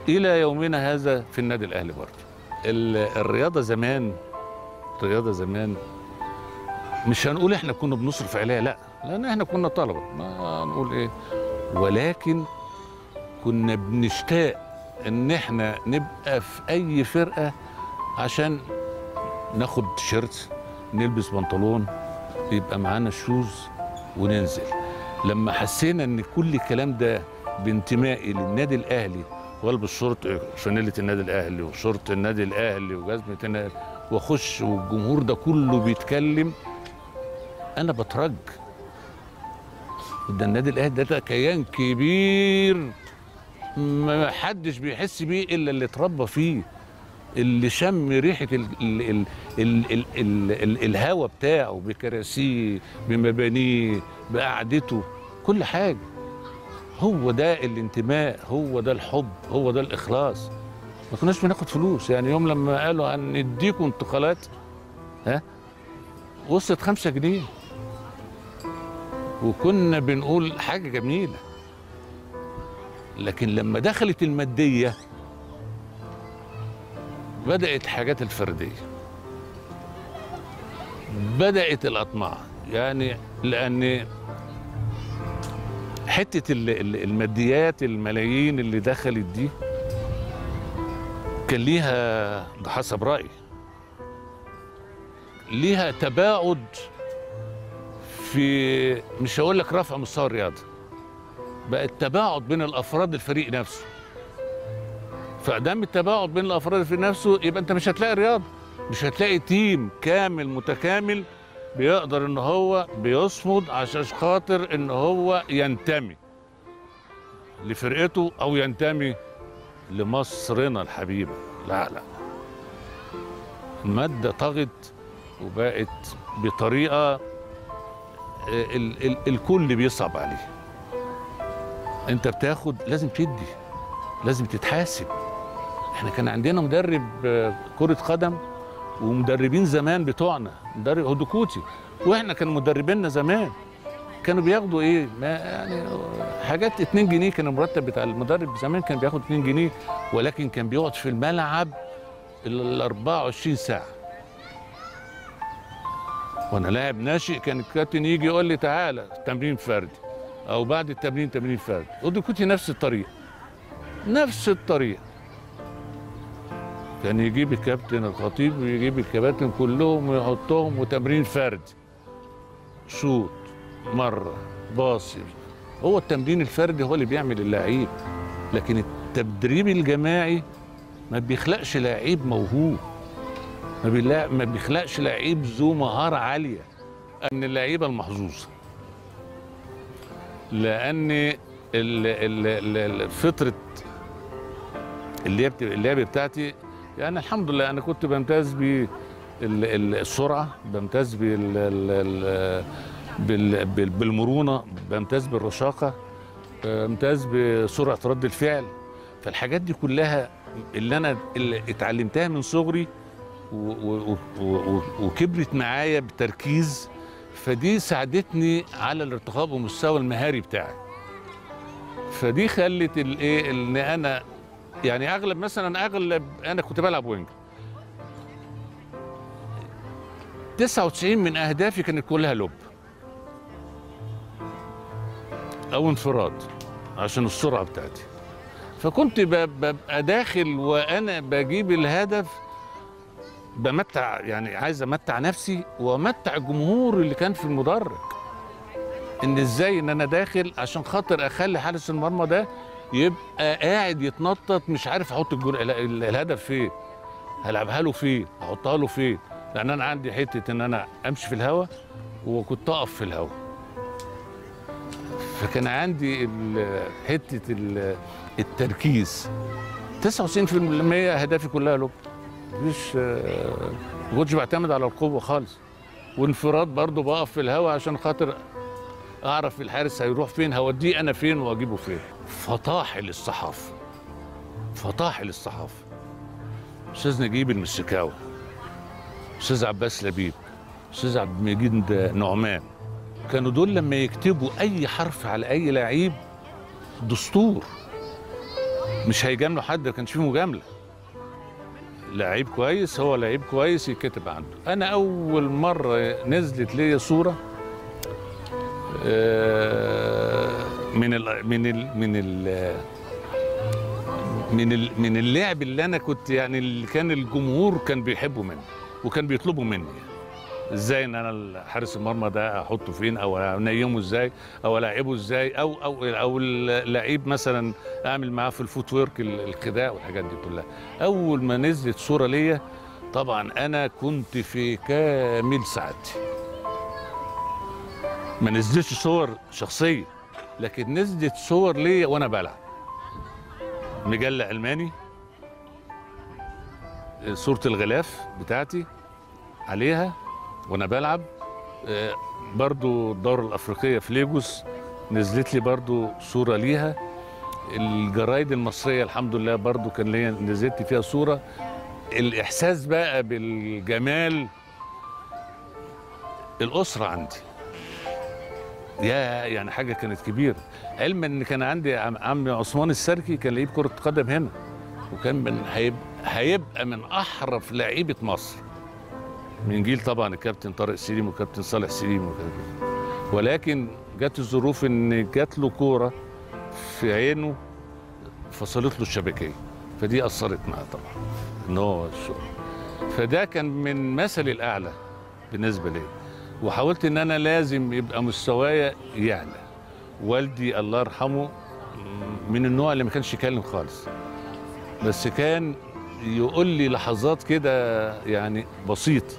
الى يومنا هذا في النادي الاهلي برضه. الرياضه زمان، الرياضه زمان مش هنقول احنا كنا بنصرف عليها، لا لان احنا كنا طلبه ما نقول ايه، ولكن كنا بنشتاق ان احنا نبقى في اي فرقه عشان ناخد تيشيرت، نلبس بنطلون، يبقى معانا شوز وننزل. لما حسينا ان كل الكلام ده بانتمائي للنادي الاهلي والبس شورت فانيله النادي الاهلي وشورت النادي الاهلي وجزمه النادي واخش والجمهور ده كله بيتكلم، انا بترج. ده النادي الاهلي ده كيان كبير ما حدش بيحس بيه الا اللي اتربى فيه، اللي شم ريحه ال ال ال ال ال ال ال الهوا بتاعه بكراسيه بمبانيه بقعدته كل حاجه. هو ده الانتماء، هو ده الحب، هو ده الاخلاص. ما كناش بناخد فلوس يعني، يوم لما قالوا هنديكم انتقالات ها وصلت خمسة جنيه وكنا بنقول حاجة جميلة، لكن لما دخلت المادية بدأت الحاجات الفردية، بدأت الأطماع. يعني لأن حتة الماديات الملايين اللي دخلت دي كان ليها بحسب رأيي ليها تباعد في، مش هقول لك رفع مستوى الرياضه، بقى التباعد بين الافراد الفريق نفسه. فقدام التباعد بين الافراد الفريق نفسه يبقى انت مش هتلاقي رياضه، مش هتلاقي تيم كامل متكامل بيقدر ان هو بيصمد عشان خاطر ان هو ينتمي لفرقته او ينتمي لمصرنا الحبيبه. لا لا، الماده طغت وبقت بطريقه ال ال الكل بيصعب عليه. انت بتاخد لازم تدي، لازم تتحاسب. احنا كان عندنا مدرب كره قدم ومدربين زمان بتوعنا، مدرب هدوكوتي، واحنا كان مدربيننا زمان كانوا بياخدوا ايه؟ ما يعني حاجات اتنين جنيه، كان المرتب بتاع المدرب زمان كان بياخد اتنين جنيه، ولكن كان بيقعد في الملعب ال أربعة وعشرين ساعة. وانا لاعب ناشئ كان الكابتن يجي يقول لي تعالى تمرين فردي او بعد التمرين تمرين فردي، ودكوتي نفس الطريقه. نفس الطريقه. كان يجيب الكابتن الخطيب ويجيب الكباتن كلهم ويحطهم وتمرين فردي. شوط مره باصر. هو التمرين الفردي هو اللي بيعمل اللعيب، لكن التدريب الجماعي ما بيخلقش لعيب موهوب. ما بيخلقش لعيب ذو مهاره عاليه. من اللعيبه المحظوظه. لان فطره اللعب بتاعتي يعني الحمد لله انا كنت بمتاز بالسرعه، بمتاز بالمرونه، بمتاز بالرشاقه، بمتاز بسرعه رد الفعل. فالحاجات دي كلها اللي انا اللي اتعلمتها من صغري وكبرت معايا بتركيز، فدي ساعدتني على الارتقاء بمستوى المهاري بتاعي. فدي خلت الايه ان انا يعني اغلب مثلا اغلب انا كنت بلعب وينج. تسعة وتسعين من اهدافي كانت كلها لوب او انفراد عشان السرعه بتاعتي. فكنت ببقى داخل وانا بجيب الهدف بمتع، يعني عايز امتع نفسي وامتع الجمهور اللي كان في المدرج، ان ازاي ان انا داخل عشان خاطر اخلي حارس المرمى ده يبقى قاعد يتنطط مش عارف احط الهدف فين، هلعبها له فين، احطها له فين، لان انا عندي حته ان انا امشي في الهواء وكنت اقف في الهواء. فكان عندي حته التركيز. تسعة وتسعين بالمية اهدافي كلها لوب. مش ما كنتش بعتمد على القوه خالص. وانفراد برضه بقف في الهواء عشان خاطر اعرف الحارس هيروح فين، هوديه انا فين واجيبه فين. فطاح للصحافه. فطاح للصحافه. استاذ نجيب المسكاوي. استاذ عباس لبيب. استاذ عبد المجيد نعمان. كانوا دول لما يكتبوا اي حرف على اي لعيب دستور. مش هيجاملوا حد، ما كانش فيه مجامله. لعيب كويس هو لعيب كويس يتكتب عنده. انا اول مره نزلت لي صوره من ال من ال من ال من ال من اللعب اللي انا كنت يعني اللي كان الجمهور كان بيحبه مني وكان بيطلبه مني، ازاي ان انا حارس المرمى ده احطه فين او انيمه ازاي او العبه ازاي او او او اللعيب مثلا اعمل معاه في الفوت ورك الخداع والحاجات دي كلها. اول ما نزلت صوره ليا طبعا انا كنت في كامل سعادتي. ما نزلتش صور شخصيه، لكن نزلت صور ليا وانا بلعب. مجله الماني صوره الغلاف بتاعتي عليها وانا بلعب. برضو الدورة الافريقيه في ليجوس نزلت لي برضو صوره ليها. الجرايد المصريه الحمد لله برضو كان ليا نزلت فيها صوره. الاحساس بقى بالجمال الاسره عندي يا يعني حاجه كانت كبيره، علما ان كان عندي عمي عثمان السركي كان لعيب كره قدم هنا، وكان من هيبقى هيبقى من احرف لعيبه مصر من جيل طبعا الكابتن طارق سليم والكابتن صالح سليم وكده. ولكن جت الظروف ان جات له كوره في عينه فصلت له الشبكيه، فدي اثرت معاه طبعا ان هو الشغل. فده كان من مثلي الاعلى بالنسبه لي، وحاولت ان انا لازم يبقى مستوايا يعلى. والدي الله يرحمه من النوع اللي ما كانش يكلم خالص، بس كان يقول لي لحظات كده يعني بسيطه.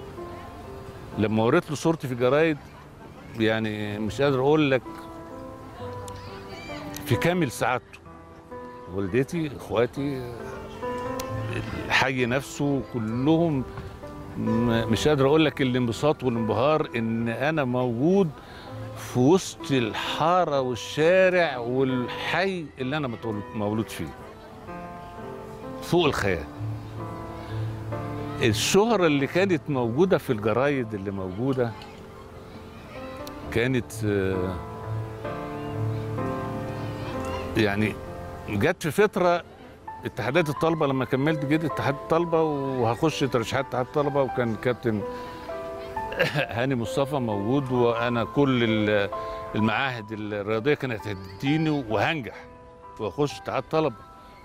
لما وريت له صورتي في الجرايد يعني مش قادر اقول لك في كامل سعادته. والدتي، اخواتي، الحي نفسه، كلهم مش قادر اقول لك الانبساط والانبهار ان انا موجود في وسط الحاره والشارع والحي اللي انا مولود فيه. فوق الخيال. الشهرة اللي كانت موجودة في الجرايد اللي موجودة كانت يعني جت في فتره اتحادات الطلبه لما كملت جيت اتحاد الطلبه وهخش ترشيحات اتحاد الطلبه، وكان كابتن هاني مصطفى موجود، وانا كل المعاهد الرياضيه كانت هتديني وهنجح واخش اتحاد طلبه،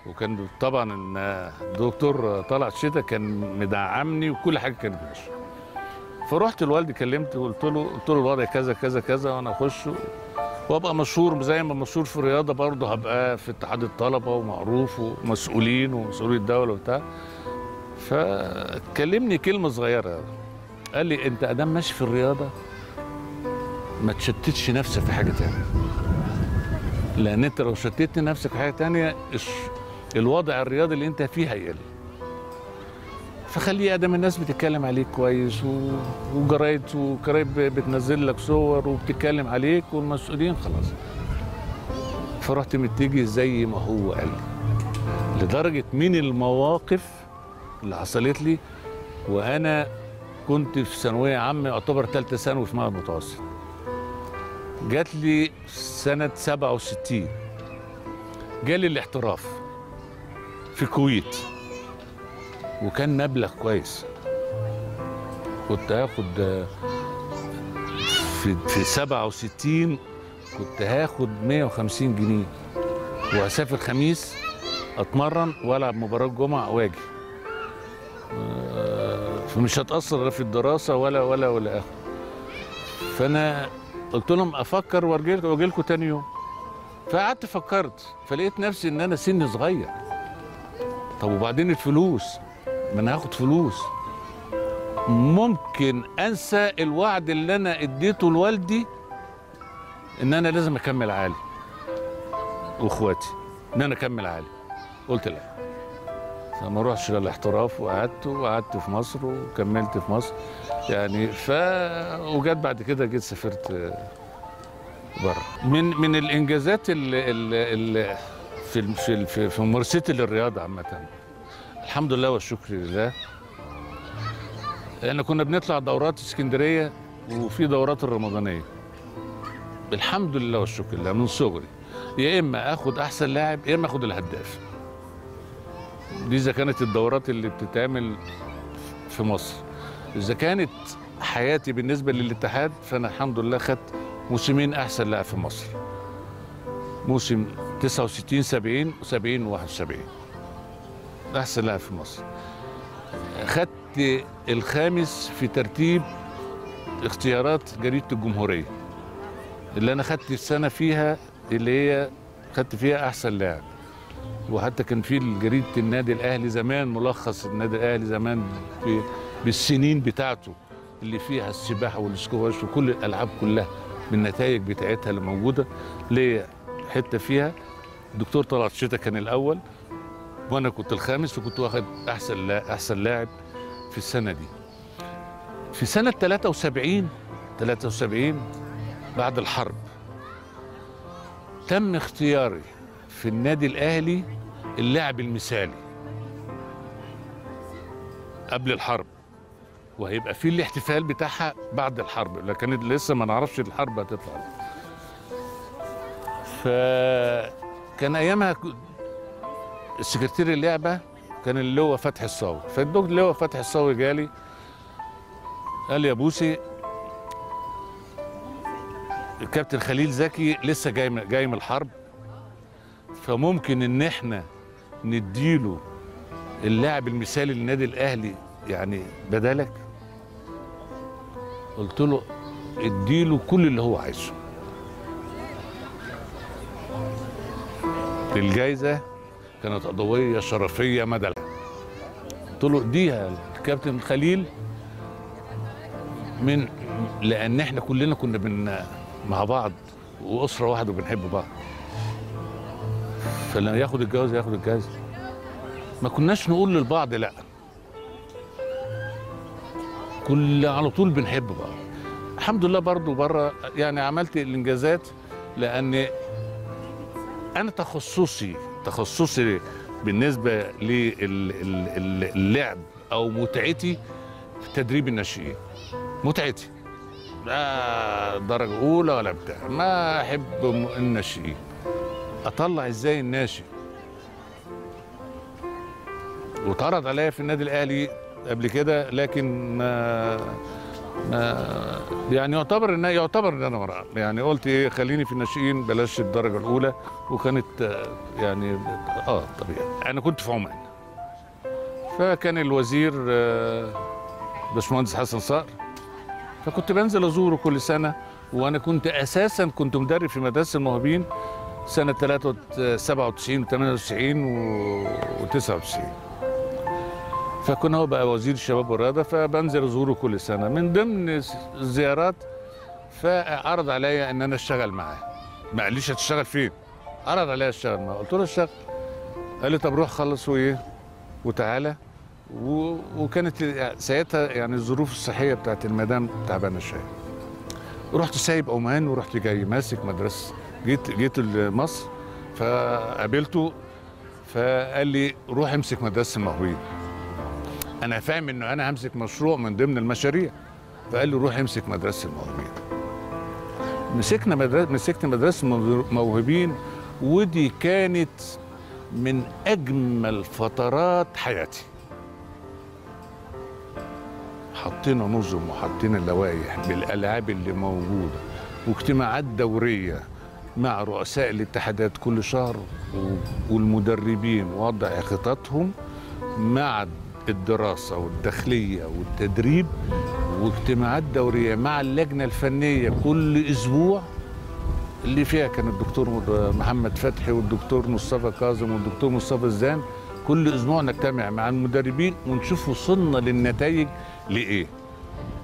وكان طبعا الدكتور طلعت شتا كان مدعمني وكل حاجه كانت ماشيه. فروحت لوالدي كلمته وقلت له قلت له الوضع كذا كذا كذا وانا اخش وابقى مشهور زي ما مشهور في الرياضه، برضه هبقى في اتحاد الطلبه ومعروف ومسؤولين ومسؤولي الدوله وبتاع. فكلمني كلمه صغيره، قال لي انت ادام ماشي في الرياضه ما تشتتش نفسك في حاجه ثانيه، لان انت لو شتتت نفسك في حاجه ثانيه الوضع الرياضي اللي انت فيه هيقل. فخليه ادم الناس بتتكلم عليك كويس وجرايد وكرايب بتنزل لك صور وبتتكلم عليك والمسؤولين خلاص. فرحت متيجي زي ما هو قال، لدرجه من المواقف اللي حصلت لي وانا كنت في ثانويه عامه يعتبر ثالثه ثانوي في معهد متوسط. جات لي سنه سبعة وستين جالي الاحتراف في الكويت، وكان مبلغ كويس، كنت هاخد في في سبعة وستين كنت هاخد مية وخمسين جنيه وهسافر خميس اتمرن والعب مباراه جمعه واجي، فمش هتاثر لا في الدراسه ولا ولا ولا اخر. فانا قلت لهم افكر واجي لكم تاني يوم، فقعدت فكرت فلقيت نفسي ان انا سني صغير. طب وبعدين الفلوس، ما انا هاخد فلوس، ممكن انسى الوعد اللي انا اديته لوالدي ان انا لازم اكمل عالي واخواتي ان انا اكمل عالي. قلت لا، فما اروحش للاحتراف، وقعدت وقعدت في مصر وكملت في مصر يعني. ف وجت بعد كده جيت سافرت بره. من من الانجازات اللي, اللي في في في ممارستي للرياضه عامه الحمد لله والشكر لله، لان كنا بنطلع دورات اسكندريه وفي دورات الرمضانيه، الحمد لله والشكر لله من صغري يا اما اخد احسن لاعب يا اما اخد الهداف. دي اذا كانت الدورات اللي بتتعمل في مصر. اذا كانت حياتي بالنسبه للاتحاد فانا الحمد لله خدت موسمين احسن لاعب في مصر، موسم تسعة وستين سبعين وسبعين واحد وسبعين احسن لاعب في مصر. خدت الخامس في ترتيب اختيارات جريده الجمهوريه اللي انا خدت السنه فيها اللي هي خدت فيها احسن لاعب، وحتى كان في جريده النادي الاهلي زمان ملخص النادي الاهلي زمان بالسنين بتاعته اللي فيها السباحه والسكواش وكل الالعاب كلها بالنتائج بتاعتها اللي موجوده ليه حته فيها. الدكتور طلعت شتا كان الاول وانا كنت الخامس، وكنت واخد احسن لا احسن لاعب في السنه دي. في سنه ثلاثة وسبعين ثلاثة وسبعين بعد الحرب تم اختياري في النادي الاهلي اللاعب المثالي قبل الحرب، وهيبقى في الاحتفال بتاعها بعد الحرب، لكن لسه ما نعرفش الحرب هتطلع. فكان ايامها السكرتير اللعبه كان اللي هو فتح الصاوي، فالدكتور اللي هو فتح الصاوي جالي قال لي يا بوسي الكابتن خليل زكي لسه جاي جاي من الحرب، فممكن ان احنا نديله اللاعب المثالي للنادي الاهلي يعني بدالك. قلت له اديله كل اللي هو عايزه، الجايزه كانت عضويه شرفيه مدلعه، قلت له اديها الكابتن خليل من لان احنا كلنا كنا بن مع بعض واسره واحده وبنحب بعض، فلما ياخد الجواز ياخد الجايزه ما كناش نقول للبعض لا، كل على طول بنحب بعض. الحمد لله برضو بره يعني عملت الانجازات، لان أنا تخصصي تخصصي بالنسبة للعب أو متعتي في تدريب الناشئين، متعتي لا درجة أولى ولا بتاع، ما أحب الناشئين اطلع ازاي الناشئ. واتعرض عليا في النادي الاهلي قبل كده، لكن آآ آآ يعني يعتبر ان يعتبر ان انا مرعى، يعني قلت ايه خليني في الناشئين بلاش الدرجه الاولى، وكانت يعني اه طبيعي. انا كنت في عمان، فكان الوزير باشمهندس حسن صقر، فكنت بنزل ازوره كل سنه. وانا كنت اساسا كنت مدرب في مدرسه المواهبين سنه سبعة وتسعين وثمانية وتسعين وتسعة وتسعين، فكنا هو بقى وزير الشباب والرياضه، فبنزل ازوره كل سنه. من ضمن الزيارات فعرض عليا ان انا اشتغل معاه. ما قاليش هتشتغل فين؟ عرض عليا اشتغل معاه، قلت له اشتغل. قال لي طب روح خلص وايه وتعالى. و... وكانت ساعتها يعني الظروف الصحيه بتاعت المدام تعبانه شويه. رحت سايب عمان ورحت جاي ماسك مدرسه. جيت جيت لمصر فقابلته، فقال لي روح امسك مدرسه المهويين. أنا فاهم إنه أنا همسك مشروع من ضمن المشاريع، فقال لي روح امسك مدرسة الموهوبين. مسكنا مدرسة مسكت مدرسة الموهوبين، ودي كانت من أجمل فترات حياتي. حطينا نظم وحطينا اللوائح بالألعاب اللي موجودة، واجتماعات دورية مع رؤساء الاتحادات كل شهر والمدربين، ووضع خططهم مع الدراسة والداخلية والتدريب، واجتماعات دورية مع اللجنة الفنية كل أسبوع، اللي فيها كان الدكتور محمد فتحي والدكتور مصطفى كاظم والدكتور مصطفى الزان. كل أسبوع نجتمع مع المدربين ونشوف وصلنا للنتائج لإيه،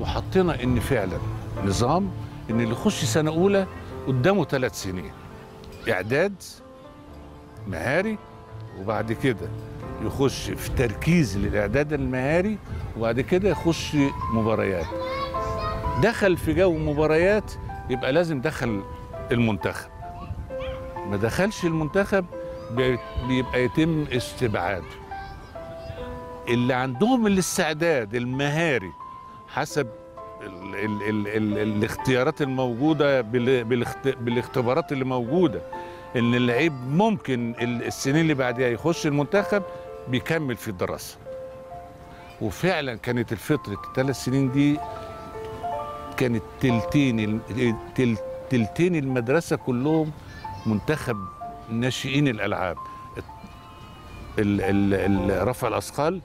وحطينا إن فعلا نظام إن اللي يخش سنة أولى قدامه ثلاث سنين إعداد مهاري، وبعد كده يخش في تركيز للاعداد المهاري، وبعد كده يخش مباريات. دخل في جو مباريات يبقى لازم دخل المنتخب، ما دخلش المنتخب بيبقى يتم استبعاده. اللي عندهم الاستعداد المهاري حسب ال ال ال ال الاختيارات الموجوده بالاختبارات اللي موجوده، ان اللعيب ممكن السنين اللي بعديها يخش المنتخب، بيكمل في الدراسه. وفعلا كانت الفتره الثلاث سنين دي كانت تلتين تلتين المدرسه كلهم منتخب ناشئين الالعاب، رفع الاثقال،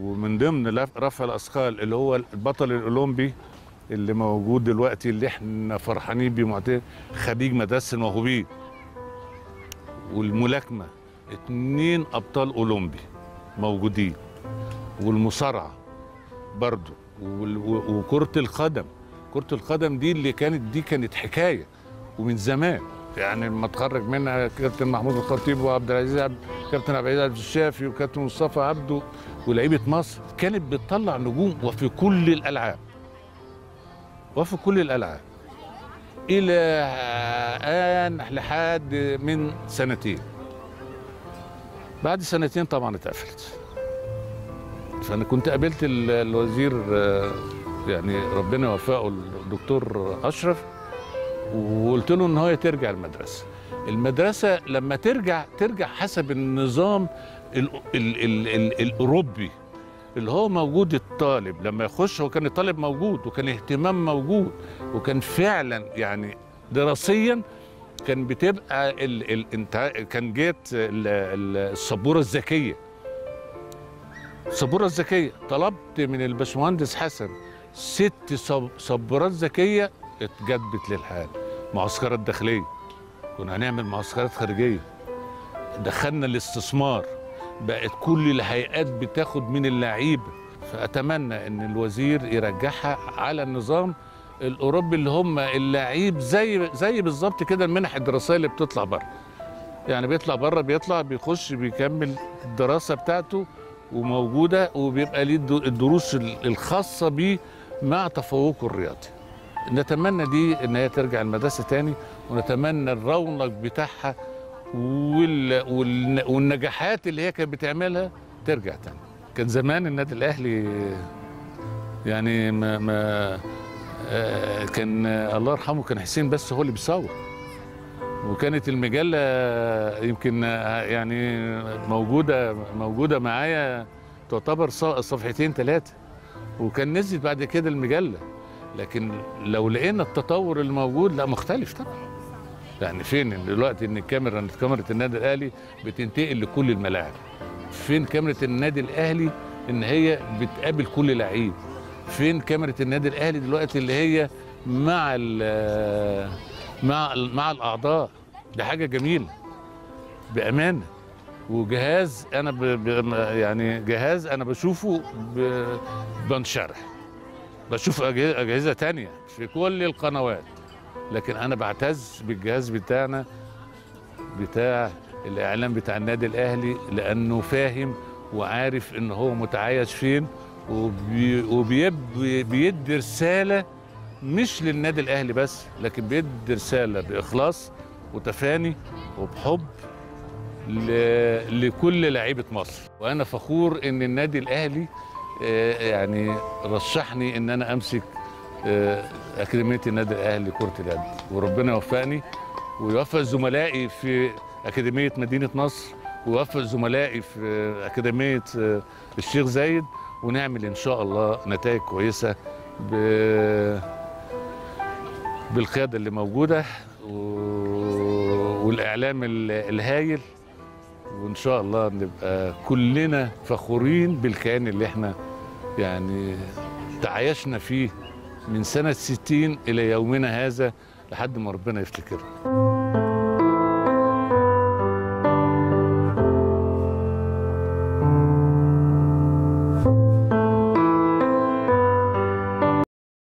ومن ضمن رفع الاثقال اللي هو البطل الاولمبي اللي موجود دلوقتي اللي احنا فرحانين بيه معتز، خريج مدرسه الموهوبين. والملاكمه اتنين ابطال اولمبي موجودين، والمصارعه برضو، وكره القدم. كره القدم دي اللي كانت دي كانت حكايه، ومن زمان يعني لما اتخرج منها كابتن محمود الخطيب وعبد العزيز عبد كابتن عبد العزيز عبد الشافي وكابتن مصطفى عبده ولاعيبه مصر، كانت بتطلع نجوم وفي كل الالعاب وفي كل الالعاب إلى آن لحد من سنتين. بعد سنتين طبعا اتقفلت. فأنا كنت قابلت الوزير، يعني ربنا يوفقه، الدكتور أشرف، وقلت له إن هو ترجع المدرسة. المدرسة لما ترجع ترجع حسب النظام ال ال ال ال الأوروبي اللي هو موجود. الطالب لما يخش، هو كان الطالب موجود وكان اهتمام موجود، وكان فعلا يعني دراسيا كان بتبقى ال ال انت كان جيت السبوره الذكيه. السبوره الذكيه طلبت من الباشمهندس حسن ست سبورات ذكيه، اتجدت للحال. معسكرات داخليه، كنا هنعمل معسكرات خارجيه، دخلنا الاستثمار، بقت كل الهيئات بتاخد من اللعيبه. فاتمنى ان الوزير يرجعها على النظام الاوروبي اللي هم اللعيب زي زي بالظبط كده المنح الدراسيه اللي بتطلع بره. يعني بيطلع بره، بيطلع بيخش بيكمل الدراسه بتاعته وموجوده، وبيبقى ليه الدروس الخاصه بيه مع تفوقه الرياضي. نتمنى دي ان هي ترجع المدرسه تاني، ونتمنى الرونق بتاعها والنجاحات اللي هي كانت بتعملها ترجع تاني. كان زمان النادي الاهلي يعني ما, ما كان الله يرحمه كان حسين بس هو اللي بيصور. وكانت المجله يمكن يعني موجوده موجوده معايا تعتبر صفحتين ثلاثه، وكان نزلت بعد كده المجله. لكن لو لقينا التطور اللي موجود لا مختلف طبعا. يعني فين دلوقتي ان الكاميرا كاميرا النادي الاهلي بتنتقل لكل الملاعب؟ فين كاميرا النادي الاهلي ان هي بتقابل كل لعيب؟ فين كاميرا النادي الاهلي دلوقتي اللي هي مع مع مع الاعضاء؟ ده حاجه جميله بامانه. وجهاز انا ب يعني جهاز انا بشوفه بنشرح، بشوف اجهزه ثانيه في كل القنوات، لكن انا بعتز بالجهاز بتاعنا بتاع الاعلام بتاع النادي الاهلي، لانه فاهم وعارف ان هو متعايش فين، وبيدي رساله مش للنادي الاهلي بس، لكن بيدي رساله باخلاص وتفاني وبحب لكل لعيبه مصر. وانا فخور ان النادي الاهلي يعني رشحني ان انا امسك اكاديميه النادي الاهلي كره اليد، وربنا يوفقني ويوفق زملائي في اكاديميه مدينه نصر، ويوفق زملائي في اكاديميه الشيخ زايد، ونعمل ان شاء الله نتائج كويسه ب... بالقياده اللي موجوده و... والاعلام الهايل، وان شاء الله نبقى كلنا فخورين بالكيان اللي احنا يعني تعايشنا فيه من سنة ستين إلى يومنا هذا لحد ما ربنا يفتكرنا.